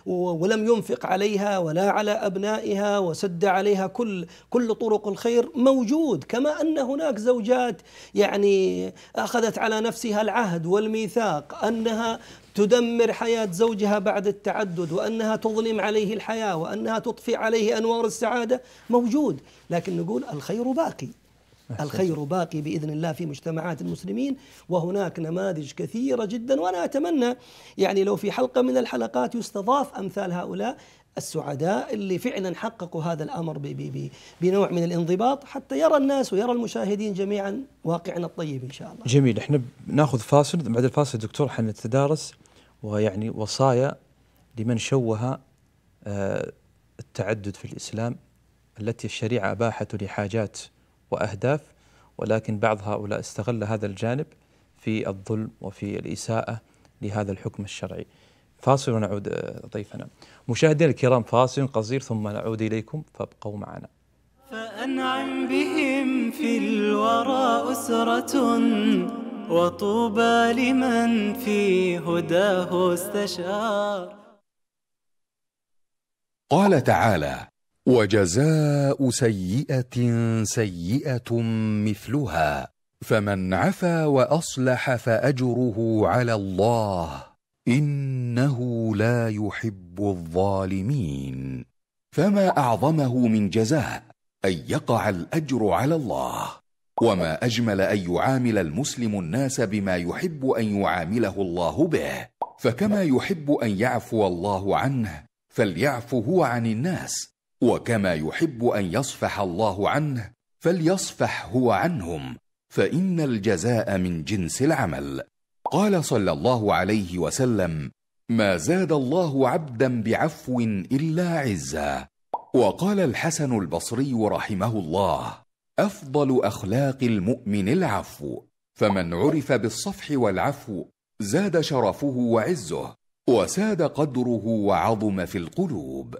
ولم ينفق عليها ولا على أبنائها، وسد عليها كل كل طرق الخير موجود. كما أن هناك زوجات يعني أخذت على نفسها العهد والميثاق أنها تدمر حياة زوجها بعد التعدد، وأنها تظلم عليه الحياة، وأنها تطفئ عليه أنوار السعادة موجود، لكن نقول الخير باقي، الخير باقي بإذن الله في مجتمعات المسلمين. وهناك نماذج كثيرة جدا، وأنا أتمنى يعني لو في حلقة من الحلقات يستضاف أمثال هؤلاء السعداء اللي فعلا حققوا هذا الأمر بي بي بي بنوع من الانضباط، حتى يرى الناس ويرى المشاهدين جميعا واقعنا الطيب إن شاء الله. جميل، احنا بناخذ فاصل، بعد الفاصل دكتور حنتدارس ويعني وصايا لمن شوه التعدد في الإسلام، التي الشريعة أباحته لحاجات وأهداف، ولكن بعض هؤلاء استغل هذا الجانب في الظلم وفي الإساءة لهذا الحكم الشرعي. فاصل ونعود ضيفنا. مشاهدينا الكرام، فاصل قصير ثم نعود إليكم، فابقوا معنا. فأنعم بهم في الورى أسرة، وطوبى لمن في هداه استشار. قال تعالى: وجزاء سيئة سيئة مثلها فمن عفا وأصلح فأجره على الله إنه لا يحب الظالمين. فما أعظمه من جزاء أن يقع الأجر على الله، وما أجمل أن يعامل المسلم الناس بما يحب أن يعامله الله به. فكما يحب أن يعفو الله عنه فليعفو هو عن الناس، وكما يحب أن يصفح الله عنه فليصفح هو عنهم، فإن الجزاء من جنس العمل. قال صلى الله عليه وسلم: ما زاد الله عبدا بعفو إلا عزا. وقال الحسن البصري رحمه الله: أفضل أخلاق المؤمن العفو، فمن عرف بالصفح والعفو زاد شرفه وعزه، وساد قدره وعظم في القلوب.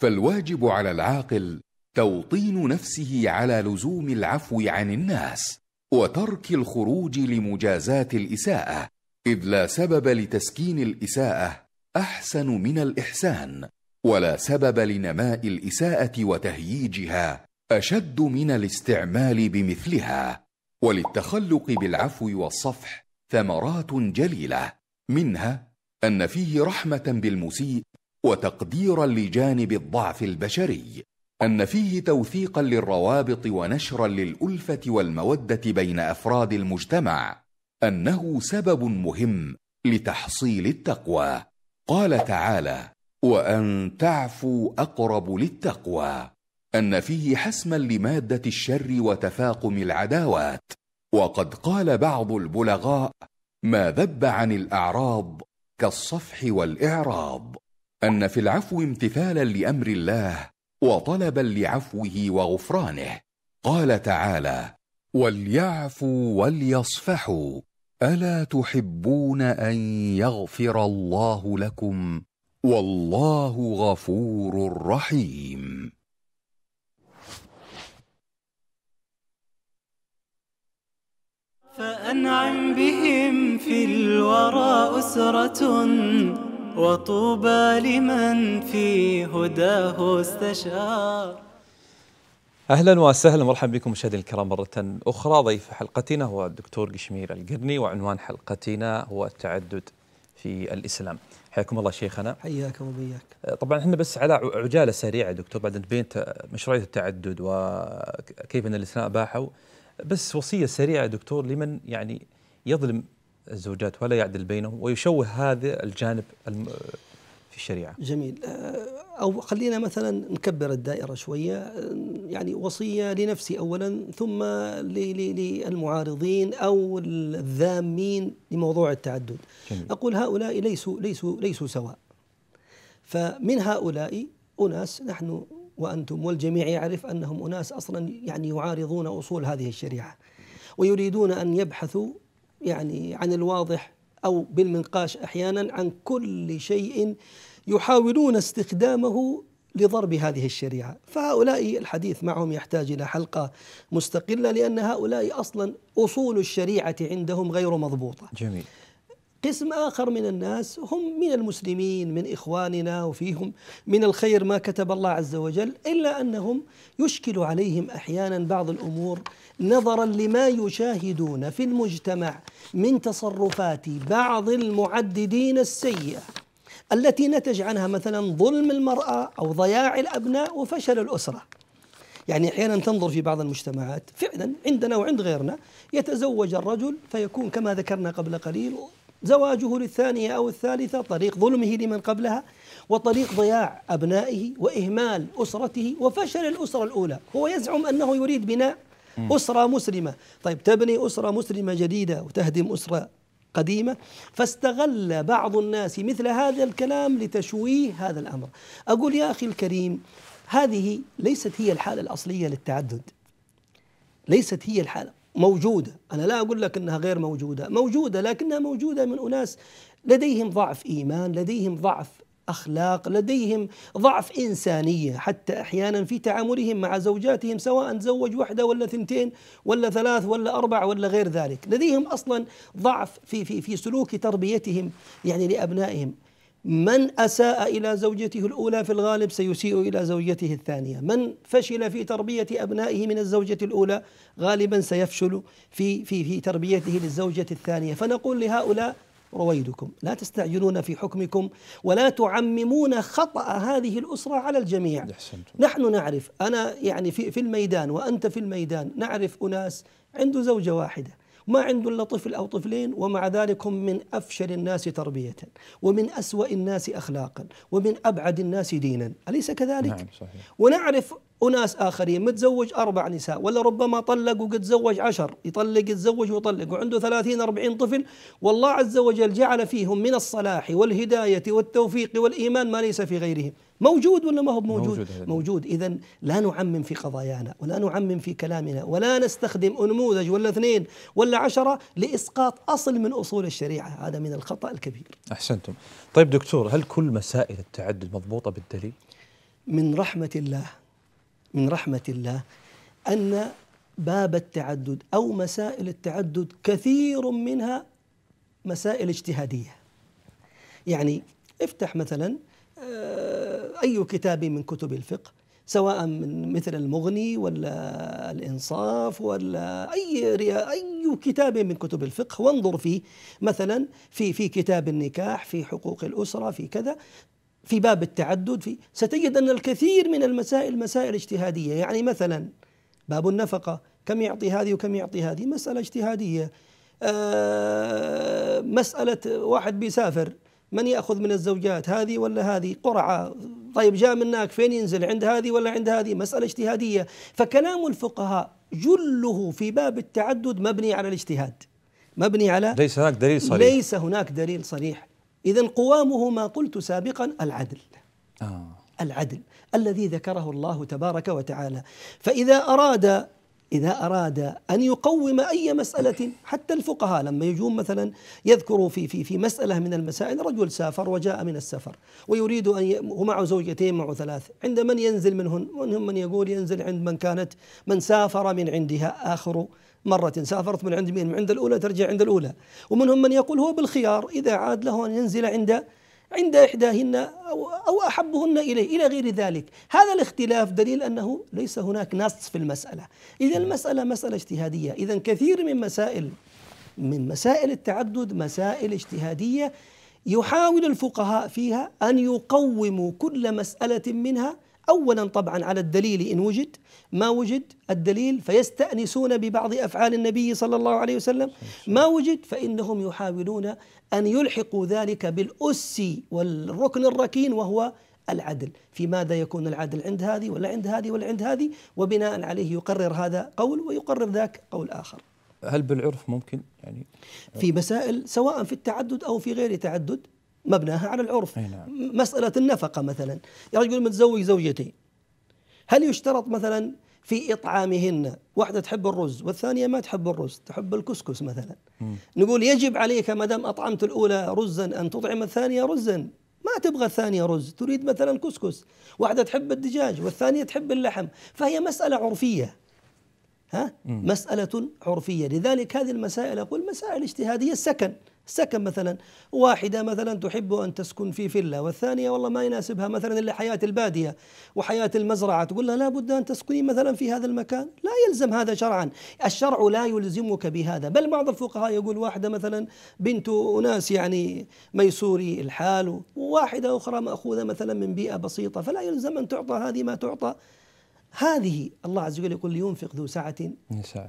فالواجب على العاقل توطين نفسه على لزوم العفو عن الناس، وترك الخروج لمجازاة الإساءة، إذ لا سبب لتسكين الإساءة أحسن من الإحسان، ولا سبب لنماء الإساءة وتهييجها أشد من الاستعمال بمثلها. وللتخلق بالعفو والصفح ثمرات جليلة، منها أن فيه رحمة بالمسيء وتقديرا لجانب الضعف البشري، أن فيه توثيقا للروابط ونشرا للألفة والمودة بين أفراد المجتمع، أنه سبب مهم لتحصيل التقوى. قال تعالى: وأن تعفوا أقرب للتقوى، أن فيه حسما لمادة الشر وتفاقم العداوات. وقد قال بعض البلغاء: ما ذب عن الأعراض كالصفح والإعراض، أن في العفو امتثالا لأمر الله وطلبا لعفوه وغفرانه. قال تعالى: وليعفوا وليصفحوا ألا تحبون أن يغفر الله لكم والله غفور رحيم. فأنعم بهم في الورى أسرة، وطوبى لمن في هداه استشار. أهلا وسهلا، مرحبا بكم مشاهدينا الكرام مرة أخرى. ضيف حلقتنا هو الدكتور قشمير القرني، وعنوان حلقتنا هو التعدد في الإسلام. حياكم الله شيخنا. حياكم وبياك. طبعا احنا بس على عجاله سريعه دكتور، بعد ان بينت مشروعيه التعدد وكيف ان الاسلام اباحه، بس وصيه سريعه دكتور لمن يعني يظلم الزوجات ولا يعدل بينهم ويشوه هذا الجانب في الشريعه. جميل، او خلينا مثلا نكبر الدائره شويه، يعني وصيه لنفسي اولا ثم للمعارضين او الذامين لموضوع التعدد. جميل. اقول هؤلاء ليسوا ليسوا ليسوا سواء، فمن هؤلاء اناس نحن وانتم والجميع يعرف انهم اناس اصلا يعني يعارضون اصول هذه الشريعه ويريدون ان يبحثوا يعني عن الواضح أو بالمنقاش أحيانا عن كل شيء يحاولون استخدامه لضرب هذه الشريعة. فهؤلاء الحديث معهم يحتاج إلى حلقة مستقلة، لأن هؤلاء أصلا أصول الشريعة عندهم غير مضبوطة. جميل. قسم آخر من الناس هم من المسلمين، من إخواننا، وفيهم من الخير ما كتب الله عز وجل، إلا أنهم يشكل عليهم أحيانا بعض الأمور نظرا لما يشاهدون في المجتمع من تصرفات بعض المعددين السيئة التي نتج عنها مثلا ظلم المرأة أو ضياع الأبناء وفشل الأسرة. يعني أحيانا تنظر في بعض المجتمعات فعلا عندنا وعند غيرنا، يتزوج الرجل فيكون كما ذكرنا قبل قليل زواجه للثانية أو الثالثة طريق ظلمه لمن قبلها، وطريق ضياع أبنائه وإهمال أسرته وفشل الأسرة الأولى. هو يزعم أنه يريد بناء أسرة مسلمة، طيب تبني أسرة مسلمة جديدة وتهدم أسرة قديمة. فاستغل بعض الناس مثل هذا الكلام لتشويه هذا الأمر. أقول يا أخي الكريم، هذه ليست هي الحالة الأصلية للتعدد، ليست هي الحالة، موجودة، أنا لا أقول لك أنها غير موجودة، موجودة، لكنها موجودة من أناس لديهم ضعف إيمان، لديهم ضعف أخلاق، لديهم ضعف إنسانية، حتى أحيانا في تعاملهم مع زوجاتهم سواء تزوج واحدة ولا ثنتين ولا ثلاث ولا أربع ولا غير ذلك، لديهم أصلا ضعف في في في سلوك تربيتهم يعني لأبنائهم. من أساء إلى زوجته الأولى في الغالب سيسيء إلى زوجته الثانية، من فشل في تربية أبنائه من الزوجة الأولى غالبا سيفشل في في في تربيته للزوجة الثانية. فنقول لهؤلاء رويدكم، لا تستعجلون في حكمكم ولا تعممون خطأ هذه الأسرة على الجميع. نحن نعرف، أنا يعني في في الميدان وأنت في الميدان، نعرف أناس عنده زوجة واحدة ما عنده إلا طفل أو طفلين، ومع ذلك هم من أفشل الناس تربية، ومن أسوأ الناس أخلاقا، ومن أبعد الناس دينا، أليس كذلك؟ نعم صحيح. ونعرف أناس آخرين متزوج أربع نساء، ولا ربما طلق وقد تزوج عشر، يطلق يتزوج ويطلق، وعنده ثلاثين أربعين طفل، والله عز وجل جعل فيهم من الصلاح والهداية والتوفيق والإيمان ما ليس في غيرهم. موجود ولا ما هو موجود؟ موجود, موجود. إذا لا نعمم في قضايانا ولا نعمم في كلامنا، ولا نستخدم نموذج ولا اثنين ولا عشرة لإسقاط أصل من أصول الشريعة، هذا من الخطأ الكبير. أحسنتم. طيب دكتور، هل كل مسائل التعدد مضبوطة بالدليل؟ من رحمة الله، من رحمة الله أن باب التعدد أو مسائل التعدد كثير منها مسائل اجتهادية. يعني افتح مثلا أي كتاب من كتب الفقه، سواء من مثل المغني ولا الإنصاف ولا أي أي كتاب من كتب الفقه، وانظر فيه مثلا في في كتاب النكاح، في حقوق الأسرة، في كذا، في باب التعدد، في ستجد أن الكثير من المسائل مسائل اجتهادية. يعني مثلا باب النفقة، كم يعطي هذه وكم يعطي هذه، مسألة اجتهادية. آه مسألة واحد بيسافر، من يأخذ من الزوجات، هذه ولا هذه، قرعة، طيب جاء من هناك فين ينزل، عند هذه ولا عند هذه، مسألة اجتهادية. فكلام الفقهاء جله في باب التعدد مبني على الاجتهاد، مبني على ليس هناك دليل صريح، ليس هناك دليل صريح. إذن قوامه ما قلت سابقا، العدل. آه. العدل الذي ذكره الله تبارك وتعالى. فإذا أراد إذا أراد أن يقوم أي مسألة، حتى الفقهاء لما يجون مثلا يذكروا في في في مسألة من المسائل، رجل سافر وجاء من السفر ويريد أن ومعه زوجتين، معه ثلاث، عند من ينزل منهن؟ منهم من يقول ينزل عند من كانت من سافر من عندها آخر مرة، سافرت من عند مين؟ من عند الأولى، ترجع عند الأولى. ومنهم من يقول هو بالخيار، إذا عاد له أن ينزل عند عند إحداهن أو, أو أحبهن إليه، إلى غير ذلك. هذا الاختلاف دليل أنه ليس هناك نص في المسألة. إذا المسألة مسألة اجتهادية. إذا كثير من مسائل من مسائل التعدد مسائل اجتهادية يحاول الفقهاء فيها أن يقوموا كل مسألة منها أولا طبعا على الدليل إن وجد، ما وجد الدليل فيستأنسون ببعض أفعال النبي صلى الله عليه وسلم، ما وجد فإنهم يحاولون أن يلحقوا ذلك بالأس والركن الركين وهو العدل، في ماذا يكون العدل عند هذه ولا عند هذه ولا عند هذه، وبناء عليه يقرر هذا قول ويقرر ذاك قول آخر. هل بالعرف ممكن يعني في مسائل سواء في التعدد أو في غير تعدد مبناها على العرف؟ نعم. مسألة النفقة مثلا، يا رجل متزوج زوجتين، هل يشترط مثلا في إطعامهن واحدة تحب الرز والثانية ما تحب الرز، تحب الكسكس مثلا، م. نقول يجب عليك ما دام أطعمت الأولى رزا أن تطعم الثانية رزا، ما تبغى الثانية رز، تريد مثلا كسكس، واحدة تحب الدجاج والثانية تحب اللحم، فهي مسألة عرفية، ها؟ م. مسألة عرفية. لذلك هذه المسائل أقول مسائل اجتهادية. السكن، السكن مثلا واحدة مثلا تحب أن تسكن في فيلا والثانية والله ما يناسبها مثلا إلا حياة البادية وحياة المزرعة، تقول لها لا بد أن تسكني مثلا في هذا المكان، لا يلزم هذا شرعا، الشرع لا يلزمك بهذا. بل بعض الفقهاء يقول واحدة مثلا بنت أناس يعني ميسوري الحال وواحدة أخرى مأخوذة مثلا من بيئة بسيطة، فلا يلزم أن تعطى هذه ما تعطى هذه. الله عز وجل يقول لينفق ذو سعة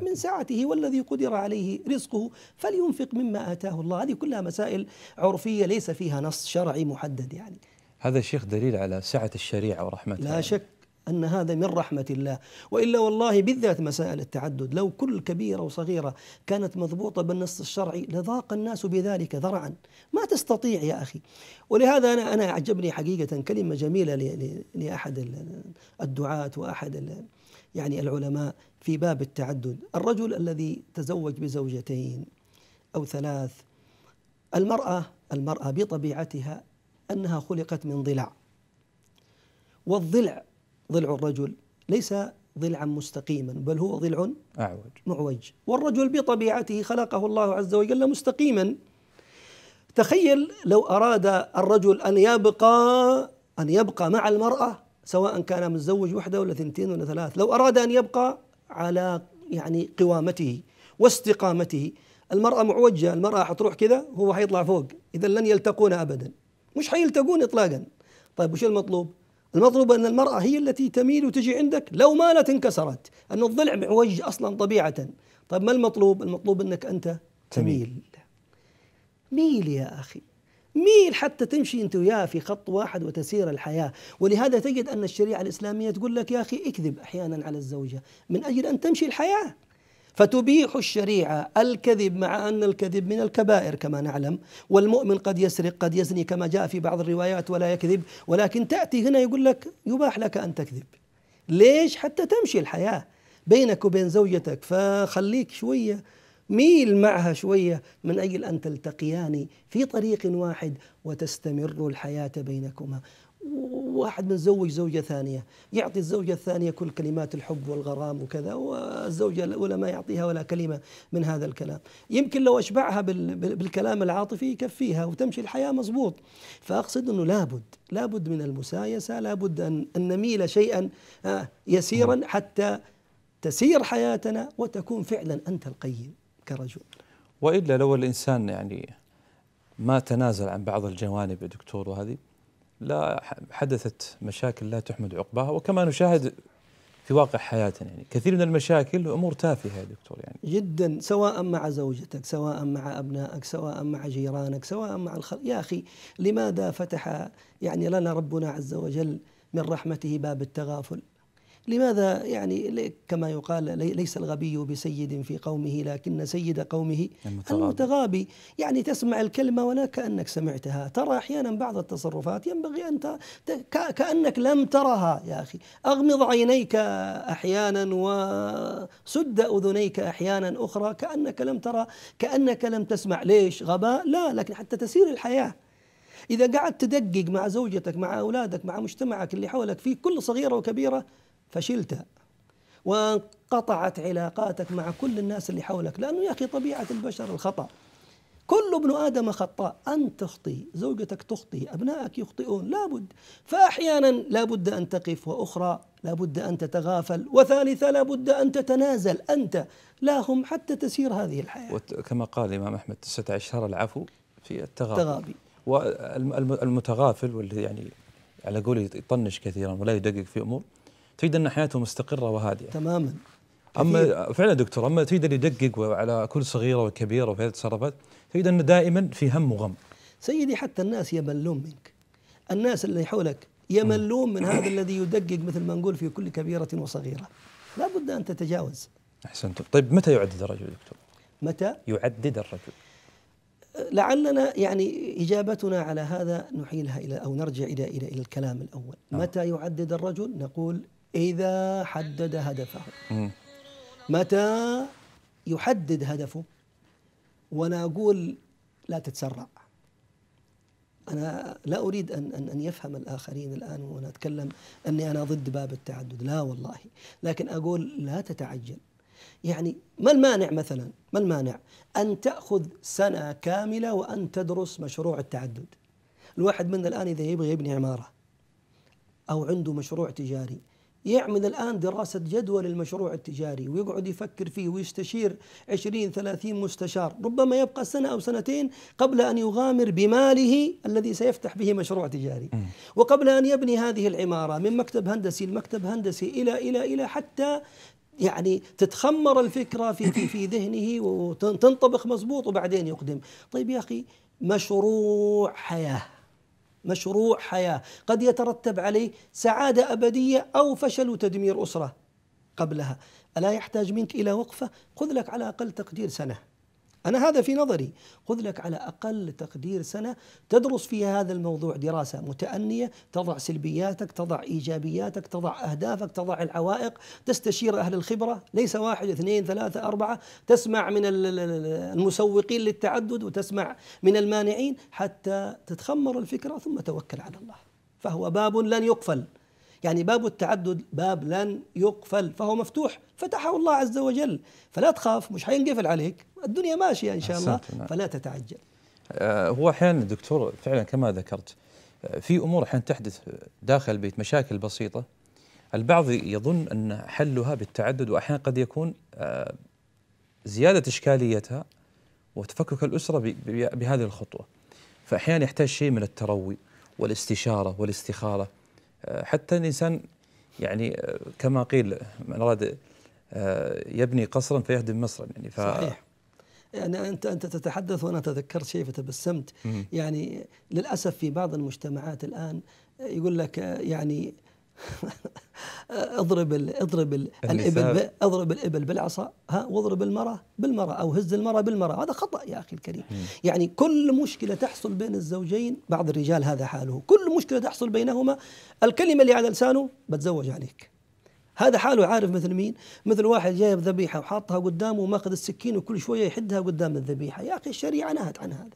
من سعته والذي قدر عليه رزقه فلينفق مما آتاه الله. هذه كلها مسائل عرفية ليس فيها نص شرعي محدد. يعني هذا الشيخ دليل على سعة الشريعة ورحمتها، لا شك أن هذا من رحمة الله، وإلا والله بالذات مسائل التعدد لو كل كبيرة وصغيرة كانت مضبوطة بالنص الشرعي لضاق الناس بذلك ذرعا، ما تستطيع يا أخي. ولهذا أنا أنا أعجبني حقيقة كلمة جميلة لأحد الدعاة وأحد يعني العلماء في باب التعدد، الرجل الذي تزوج بزوجتين أو ثلاث، المرأة المرأة بطبيعتها أنها خلقت من ضلع، والضلع ضلع الرجل ليس ضلعا مستقيما بل هو ضلع أعوج معوج، والرجل بطبيعته خلقه الله عز وجل مستقيما. تخيل لو أراد الرجل أن يبقى أن يبقى مع المرأة سواء كان متزوج وحده ولا ثنتين ولا ثلاث، لو أراد أن يبقى على يعني قوامته واستقامته، المرأة معوجة، المرأة حتروح كذا هو حيطلع فوق، إذا لن يلتقون أبدا، مش حيلتقون إطلاقا. طيب وش المطلوب؟ المطلوب أن المرأة هي التي تميل وتجي عندك، لو مالت انكسرت، أن الضلع معوج أصلا طبيعة. طيب ما المطلوب؟ المطلوب أنك أنت تميل. ميل يا أخي، ميل حتى تمشي أنت وياه في خط واحد وتسير الحياة. ولهذا تجد أن الشريعة الإسلامية تقول لك يا أخي اكذب أحيانا على الزوجة من أجل أن تمشي الحياة، فتبيح الشريعة الكذب، مع أن الكذب من الكبائر كما نعلم، والمؤمن قد يسرق قد يزني كما جاء في بعض الروايات ولا يكذب، ولكن تأتي هنا يقول لك يباح لك أن تكذب. ليش؟ حتى تمشي الحياة بينك وبين زوجتك، فخليك شوية ميل معها شوية من أجل أن تلتقيان في طريق واحد وتستمر الحياة بينكما. واحد متزوج زوجة ثانية يعطي الزوجة الثانية كل كلمات الحب والغرام وكذا، والزوجة الأولى ما يعطيها ولا كلمة من هذا الكلام، يمكن لو أشبعها بالكلام العاطفي يكفيها وتمشي الحياة مضبوط. فأقصد أنه لابد لابد من المسايسة، لابد أن نميل شيئا يسيرا حتى تسير حياتنا وتكون فعلا أنت القيم كرجل. وإلا لو الإنسان يعني ما تنازل عن بعض الجوانب دكتور وهذه لا حدثت مشاكل لا تحمد عقباها، وكما نشاهد في واقع حياتنا يعني كثير من المشاكل امور تافهه يا دكتور يعني جدا، سواء مع زوجتك سواء مع ابنائك سواء مع جيرانك سواء مع الخلق. يا اخي لماذا فتح يعني لنا ربنا عز وجل من رحمته باب التغافل؟ لماذا يعني كما يقال ليس الغبي بسيد في قومه لكن سيد قومه المتغابي. المتغابي يعني تسمع الكلمة ولا كأنك سمعتها، ترى أحيانا بعض التصرفات ينبغي أن كأنك لم ترها. يا أخي أغمض عينيك أحيانا وسد أذنيك أحيانا أخرى كأنك لم ترى كأنك لم تسمع. ليش؟ غباء؟ لا، لكن حتى تسير الحياة. إذا قعدت تدقق مع زوجتك مع أولادك مع مجتمعك اللي حولك في كل صغيرة وكبيرة فشلت، وانقطعت علاقاتك مع كل الناس اللي حولك، لأنه يا أخي طبيعة البشر الخطأ، كل ابن آدم خطاء، أنت تخطئ، زوجتك تخطئ، أبنائك يخطئون، لابد. فأحيانا لابد أن تقف، وأخرى لابد أن تتغافل، وثالثة لابد أن تتنازل أنت لا هم حتى تسير هذه الحياة. وكما قال الإمام أحمد تسعة عشر العفو في التغابي. والمتغافل واللي يعني على قولي يطنش كثيرا ولا يدقق في امور تجد ان حياته مستقره وهادئه تماما. اما فعلا دكتور اما تجد اللي يدقق على كل صغيره وكبيره وفي هذه التصرفات تجد انه دائما في هم وغم. سيدي حتى الناس يملون منك، الناس اللي حولك يملون من هذا الذي يدقق مثل ما نقول في كل كبيره وصغيره، لا بد ان تتجاوز. احسنتم. طيب متى يعدد الرجل دكتور؟ متى يعدد الرجل؟ لعلنا يعني إجابتنا على هذا نحيلها إلى أو نرجع إلى إلى إلى الكلام الأول. آه. متى يعدد الرجل؟ نقول إذا حدد هدفه. م. متى يحدد هدفه؟ وأنا أقول لا تتسرع. أنا لا أريد أن أن أن يفهم الآخرين الآن وأنا أتكلم أني أنا ضد باب التعدد، لا والله، لكن أقول لا تتعجل. يعني ما المانع مثلا؟ ما المانع أن تأخذ سنة كاملة وأن تدرس مشروع التعدد؟ الواحد منا الآن إذا يبغى يبني عمارة أو عنده مشروع تجاري يعمل الآن دراسة جدوى للمشروع التجاري ويقعد يفكر فيه ويستشير عشرين ثلاثين مستشار، ربما يبقى سنة أو سنتين قبل أن يغامر بماله الذي سيفتح به مشروع تجاري، وقبل أن يبني هذه العمارة من مكتب هندسي لمكتب هندسي إلى إلى إلى حتى يعني تتخمر الفكرة في في في ذهنه وتنطبخ مضبوط وبعدين يقدم. طيب يا أخي مشروع حياة، مشروع حياة قد يترتب عليه سعادة أبدية أو فشل وتدمير أسرة قبلها، ألا يحتاج منك إلى وقفة؟ خذ لك على أقل تقدير سنة، أنا هذا في نظري، خذ لك على أقل تقدير سنة تدرس فيها هذا الموضوع دراسة متأنية، تضع سلبياتك، تضع إيجابياتك، تضع أهدافك، تضع العوائق، تستشير أهل الخبرة، ليس واحد اثنين ثلاثة أربعة، تسمع من المسوقين للتعدد وتسمع من المانعين حتى تتخمر الفكرة ثم توكل على الله، فهو باب لن يقفل. يعني باب التعدد باب لن يقفل، فهو مفتوح، فتحه الله عز وجل، فلا تخاف مش حينقفل عليك، الدنيا ماشية إن شاء الله، فلا تتعجل. آه هو أحيانا دكتور فعلا كما ذكرت في أمور أحيانا تحدث داخل البيت، مشاكل بسيطة البعض يظن أن حلها بالتعدد، وأحيانا قد يكون آه زيادة إشكاليتها وتفكك الأسرة بهذه الخطوة، فأحيانا يحتاج شيء من التروي والاستشارة والاستخارة حتى الإنسان يعني كما قيل من أراد يبني قصرا فيهدم مصرا. يعني ف... صحيح. يعني أنت أنت تتحدث وأنا تذكرت شيء فتبسمت. م- يعني للأسف في بعض المجتمعات الآن يقول لك يعني اضرب ال اضرب ال الإبل اضرب الإبل بالعصا، ها، واضرب المرأة بالمرأة أو هز المرأة بالمرأة، هذا خطأ يا أخي الكريم. م- يعني كل مشكلة تحصل بين الزوجين، بعض الرجال هذا حاله، كل مشكلة تحصل بينهما الكلمة اللي على لسانه بتزوج عليك، هذا حاله. عارف مثل مين؟ مثل واحد جايب ذبيحة وحاطها قدامه وماخذ السكين وكل شوية يحدها قدام الذبيحة. يا أخي الشريعة نهت عن هذا،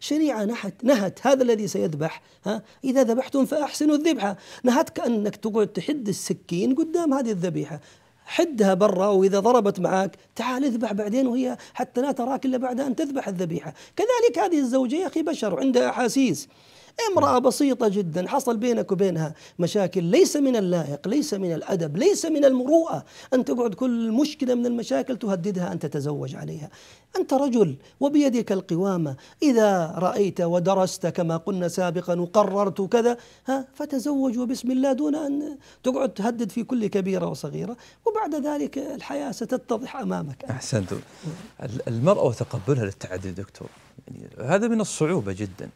شريعة نهت نهت هذا الذي سيذبح، ها، إذا ذبحتم فأحسنوا الذبحة، نهتك أنك تقعد تحد السكين قدام هذه الذبيحة، حدها برا، وإذا ضربت معك تعال اذبح بعدين وهي حتى لا تراك إلا بعد أن تذبح الذبيحة. كذلك هذه الزوجة يا أخي بشر وعندها أحاسيس، امرأة بسيطة جدا حصل بينك وبينها مشاكل، ليس من اللائق، ليس من الأدب، ليس من المروءة أن تقعد كل مشكلة من المشاكل تهددها أن تتزوج عليها. أنت رجل وبيدك القوامة، إذا رأيت ودرست كما قلنا سابقا وقررت وكذا، ها، فتزوج وبسم الله، دون أن تقعد تهدد في كل كبيرة وصغيرة، وبعد ذلك الحياة ستتضح أمامك. أحسنتم. المرأة وتقبلها للتعدد دكتور، يعني هذا من الصعوبة جدا.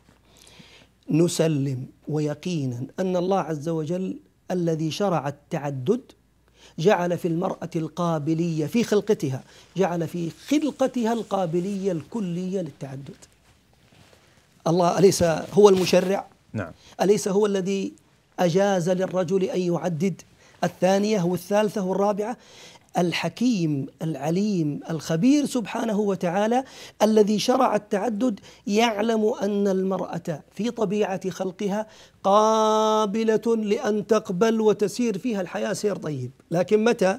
نسلم ويقينا أن الله عز وجل الذي شرع التعدد جعل في المرأة القابلية في خلقتها، جعل في خلقتها القابلية الكلية للتعدد. الله أليس هو المشرع؟ نعم. أليس هو الذي أجاز للرجل أن يعدد الثانية والثالثة والرابعة؟ الحكيم العليم الخبير سبحانه وتعالى الذي شرع التعدد يعلم أن المرأة في طبيعة خلقها قابلة لأن تقبل وتسير فيها الحياة سير طيب، لكن متى؟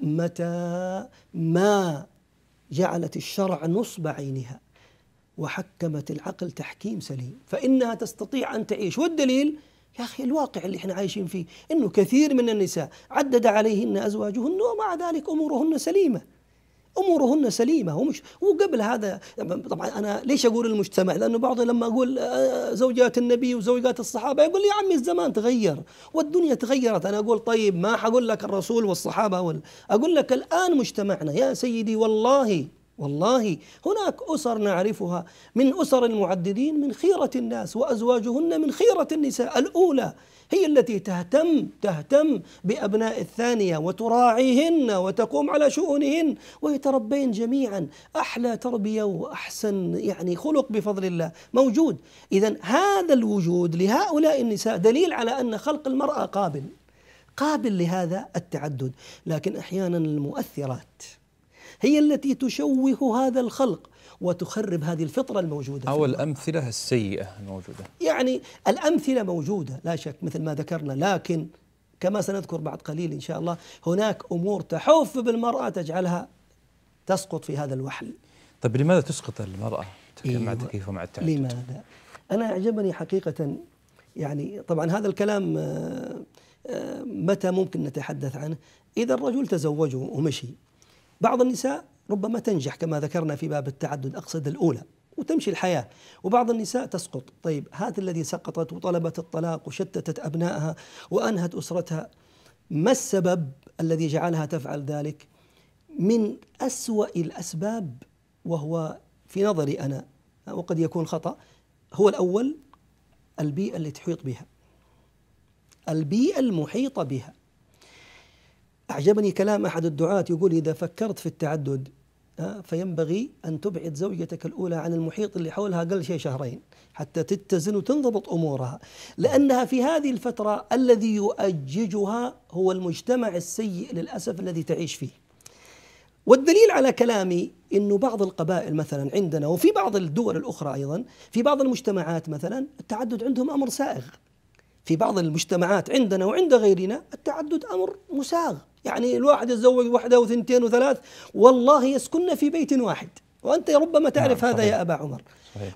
متى ما جعلت الشرع نصب عينها وحكمت العقل تحكيم سليم فإنها تستطيع أن تعيش. والدليل يا أخي الواقع اللي احنا عايشين فيه، إنه كثير من النساء عدد عليهن أزواجهن ومع ذلك أمورهن سليمة. امورهن سليمه ومش وقبل هذا. طبعا انا ليش اقول المجتمع؟ لانه بعض لما اقول زوجات النبي وزوجات الصحابه يقول لي يا عمي الزمان تغير والدنيا تغيرت. انا اقول طيب ما حقول لك الرسول والصحابه وال... اقول لك الان مجتمعنا يا سيدي والله والله هناك أسر نعرفها من أسر المعددين من خيرة الناس وأزواجهن من خيرة النساء. الأولى هي التي تهتم تهتم بأبناء الثانية وتراعيهن وتقوم على شؤونهن ويتربين جميعا أحلى تربية وأحسن يعني خلق بفضل الله موجود. إذن هذا الوجود لهؤلاء النساء دليل على أن خلق المرأة قابل قابل لهذا التعدد. لكن أحيانا المؤثرات هي التي تشوه هذا الخلق وتخرب هذه الفطرة الموجودة أو الأمثلة السيئة الموجودة. يعني الأمثلة موجودة لا شك مثل ما ذكرنا، لكن كما سنذكر بعد قليل إن شاء الله هناك أمور تحف بالمرأة تجعلها تسقط في هذا الوحل. طيب لماذا تسقط المرأة؟ تكلم إيه مع التكييف ومع التعدد. لماذا؟ أنا أعجبني حقيقة يعني طبعا هذا الكلام متى ممكن نتحدث عنه؟ إذا الرجل تزوج ومشي. بعض النساء ربما تنجح كما ذكرنا في باب التعدد، أقصد الأولى، وتمشي الحياة، وبعض النساء تسقط. طيب هذه التي سقطت وطلبت الطلاق وشتتت أبنائها وأنهت أسرتها، ما السبب الذي جعلها تفعل ذلك؟ من أسوأ الأسباب وهو في نظري أنا وقد يكون خطأ، هو الأول البيئة التي تحيط بها، البيئة المحيطة بها. أعجبني كلام أحد الدعاة يقول إذا فكرت في التعدد فينبغي أن تبعد زوجتك الأولى عن المحيط اللي حولها أقل شيء شهرين حتى تتزن وتنضبط أمورها، لأنها في هذه الفترة الذي يؤججها هو المجتمع السيء للأسف الذي تعيش فيه. والدليل على كلامي أنه بعض القبائل مثلا عندنا وفي بعض الدول الأخرى أيضا، في بعض المجتمعات مثلا التعدد عندهم أمر سائغ، في بعض المجتمعات عندنا وعند غيرنا التعدد أمر مساغ، يعني الواحد يتزوج واحدة وثنتين وثلاث والله يسكن في بيت واحد، وأنت ربما تعرف هذا يا أبا عمر،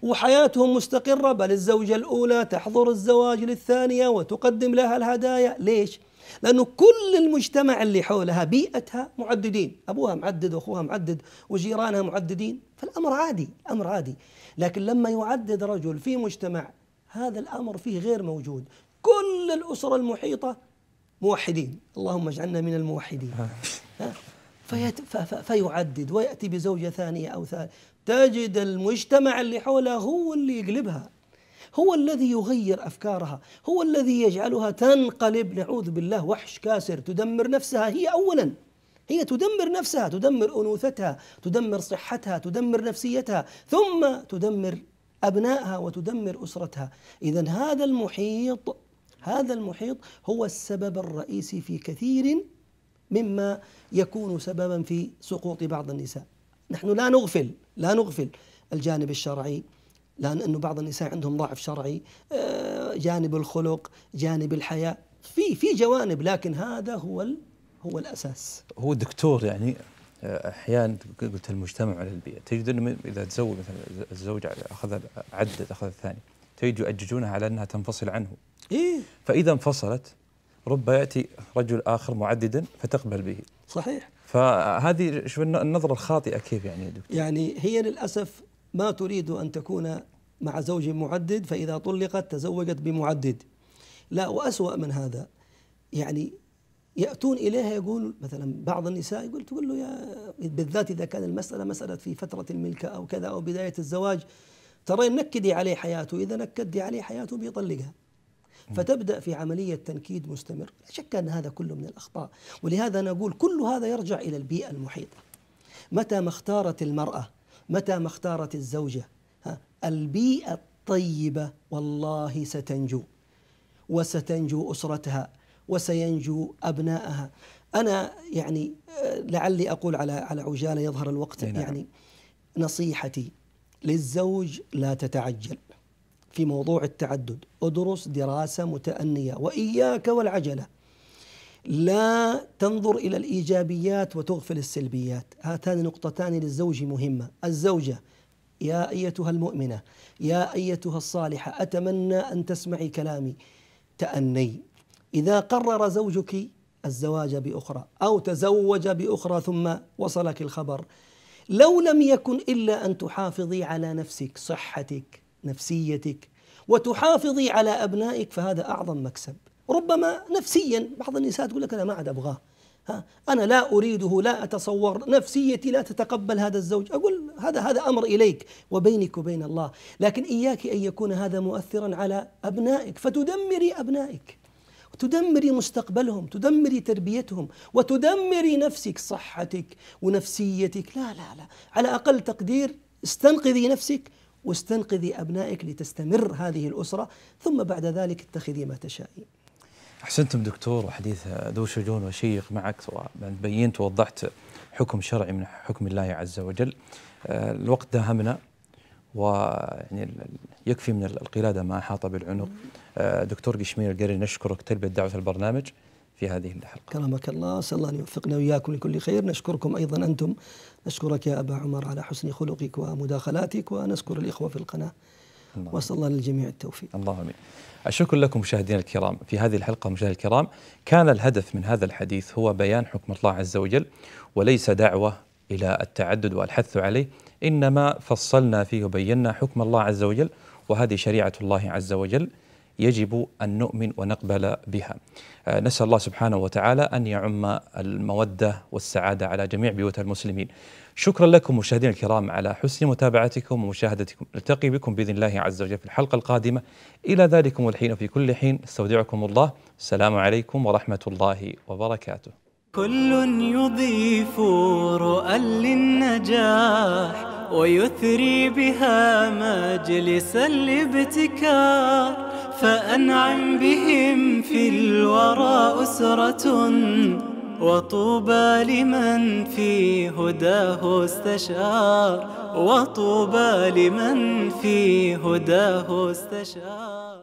وحياتهم مستقرة، بل الزوجة الأولى تحضر الزواج للثانية وتقدم لها الهدايا. ليش؟ لأنه كل المجتمع اللي حولها بيئتها معددين، أبوها معدد وأخوها معدد وجيرانها معددين، فالأمر عادي، أمر عادي. لكن لما يعدد رجل في مجتمع هذا الأمر فيه غير موجود، كل الأسرة المحيطة موحدين، اللهم اجعلنا من الموحدين. فيعدد ويأتي بزوجة ثانية أو ثالثة، تجد المجتمع اللي حولها هو اللي يقلبها، هو الذي يغير أفكارها، هو الذي يجعلها تنقلب نعوذ بالله وحش كاسر، تدمر نفسها هي أولا، هي تدمر نفسها، تدمر أنوثتها، تدمر صحتها، تدمر نفسيتها، ثم تدمر أبنائها وتدمر أسرتها. إذن هذا المحيط هذا المحيط هو السبب الرئيسي في كثير مما يكون سببا في سقوط بعض النساء. نحن لا نغفل لا نغفل الجانب الشرعي، لأنه بعض النساء عندهم ضعف شرعي، جانب الخلق، جانب الحياة، في في جوانب، لكن هذا هو هو الأساس. هو دكتور يعني أحيانا قلت المجتمع على البيئة، تجد أنه إذا تزوج مثلا الزوج أخذ عدد أخذ الثاني تجد يؤججونها على أنها تنفصل عنه. إيه؟ فإذا انفصلت رب يأتي رجل آخر معددا فتقبل به. صحيح. فهذه شوف النظرة الخاطئة كيف يعني دكتور؟ يعني هي للأسف ما تريد أن تكون مع زوج معدد، فإذا طلقت تزوجت بمعدد. لا، وأسوأ من هذا يعني يأتون إليها يقول مثلا بعض النساء يقول تقول له يا بالذات إذا كان المسألة مسألة في فترة الملكة أو كذا أو بداية الزواج، ترى نكدي عليه حياته، إذا نكدي عليه حياته بيطلقها. فتبدأ في عملية تنكيد مستمر. لا شك أن هذا كله من الأخطاء، ولهذا أنا أقول كل هذا يرجع إلى البيئة المحيطة. متى ما اختارت المرأة، متى ما اختارت الزوجة ها البيئة الطيبة والله ستنجو وستنجو أسرتها وسينجو أبنائها. أنا يعني لعلي أقول على على عجالة يظهر الوقت، يعني نصيحتي للزوج لا تتعجل في موضوع التعدد، ادرس دراسة متأنية وإياك والعجلة، لا تنظر إلى الإيجابيات وتغفل السلبيات. هاتان نقطتان للزوج مهمة. الزوجة يا أيتها المؤمنة، يا أيتها الصالحة، أتمنى أن تسمعي كلامي، تأني. إذا قرر زوجك الزواج بأخرى أو تزوج بأخرى ثم وصلك الخبر، لو لم يكن إلا أن تحافظي على نفسك، صحتك، نفسيتك، وتحافظي على أبنائك، فهذا أعظم مكسب. ربما نفسيا بعض النساء تقول لك أنا ما عاد أبغاه، أنا لا أريده، لا أتصور، نفسيتي لا تتقبل هذا الزوج. أقول هذا هذا أمر إليك وبينك وبين الله، لكن إياك أن يكون هذا مؤثرا على أبنائك فتدمري أبنائك، تدمري مستقبلهم، تدمري تربيتهم، وتدمري نفسك، صحتك ونفسيتك. لا لا لا، على أقل تقدير استنقذي نفسك واستنقذي أبنائك لتستمر هذه الأسرة، ثم بعد ذلك اتخذي ما تشائين. أحسنتم دكتور، وحديث ذو شجون وشيق معك، بينت ووضحت حكم شرعي من حكم الله عز وجل. الوقت داهمنا، ويعني يكفي من القلادة ما أحاط بالعنق. دكتور قشمير القرني، نشكرك تلبية دعوة البرنامج في هذه الحلقة. كرمك الله، أسأل الله أن يوفقنا وإياكم لكل خير. نشكركم أيضا أنتم، نشكرك يا أبا عمر على حسن خلقك ومداخلاتك، ونشكر الإخوة في القناة، وأسأل الله للجميع التوفيق. اللهم آمين. الشكر لكم مشاهدينا الكرام في هذه الحلقة. مشاهدينا الكرام، كان الهدف من هذا الحديث هو بيان حكم الله عز وجل، وليس دعوة إلى التعدد والحث عليه، إنما فصلنا فيه وبينا حكم الله عز وجل، وهذه شريعة الله عز وجل يجب أن نؤمن ونقبل بها. نسأل الله سبحانه وتعالى أن يعم المودة والسعادة على جميع بيوت المسلمين. شكرا لكم مشاهدينا الكرام على حسن متابعتكم ومشاهدتكم. نلتقي بكم بإذن الله عز وجل في الحلقة القادمة. إلى ذلكم والحين وفي كل حين استودعكم الله. السلام عليكم ورحمة الله وبركاته. كل يضيف رؤى للنجاح ويثري بها مجلس الابتكار، فأنعم بهم في الورى أسرة، وطوبى لمن في هداه استشار، وطوبى لمن في هداه استشار.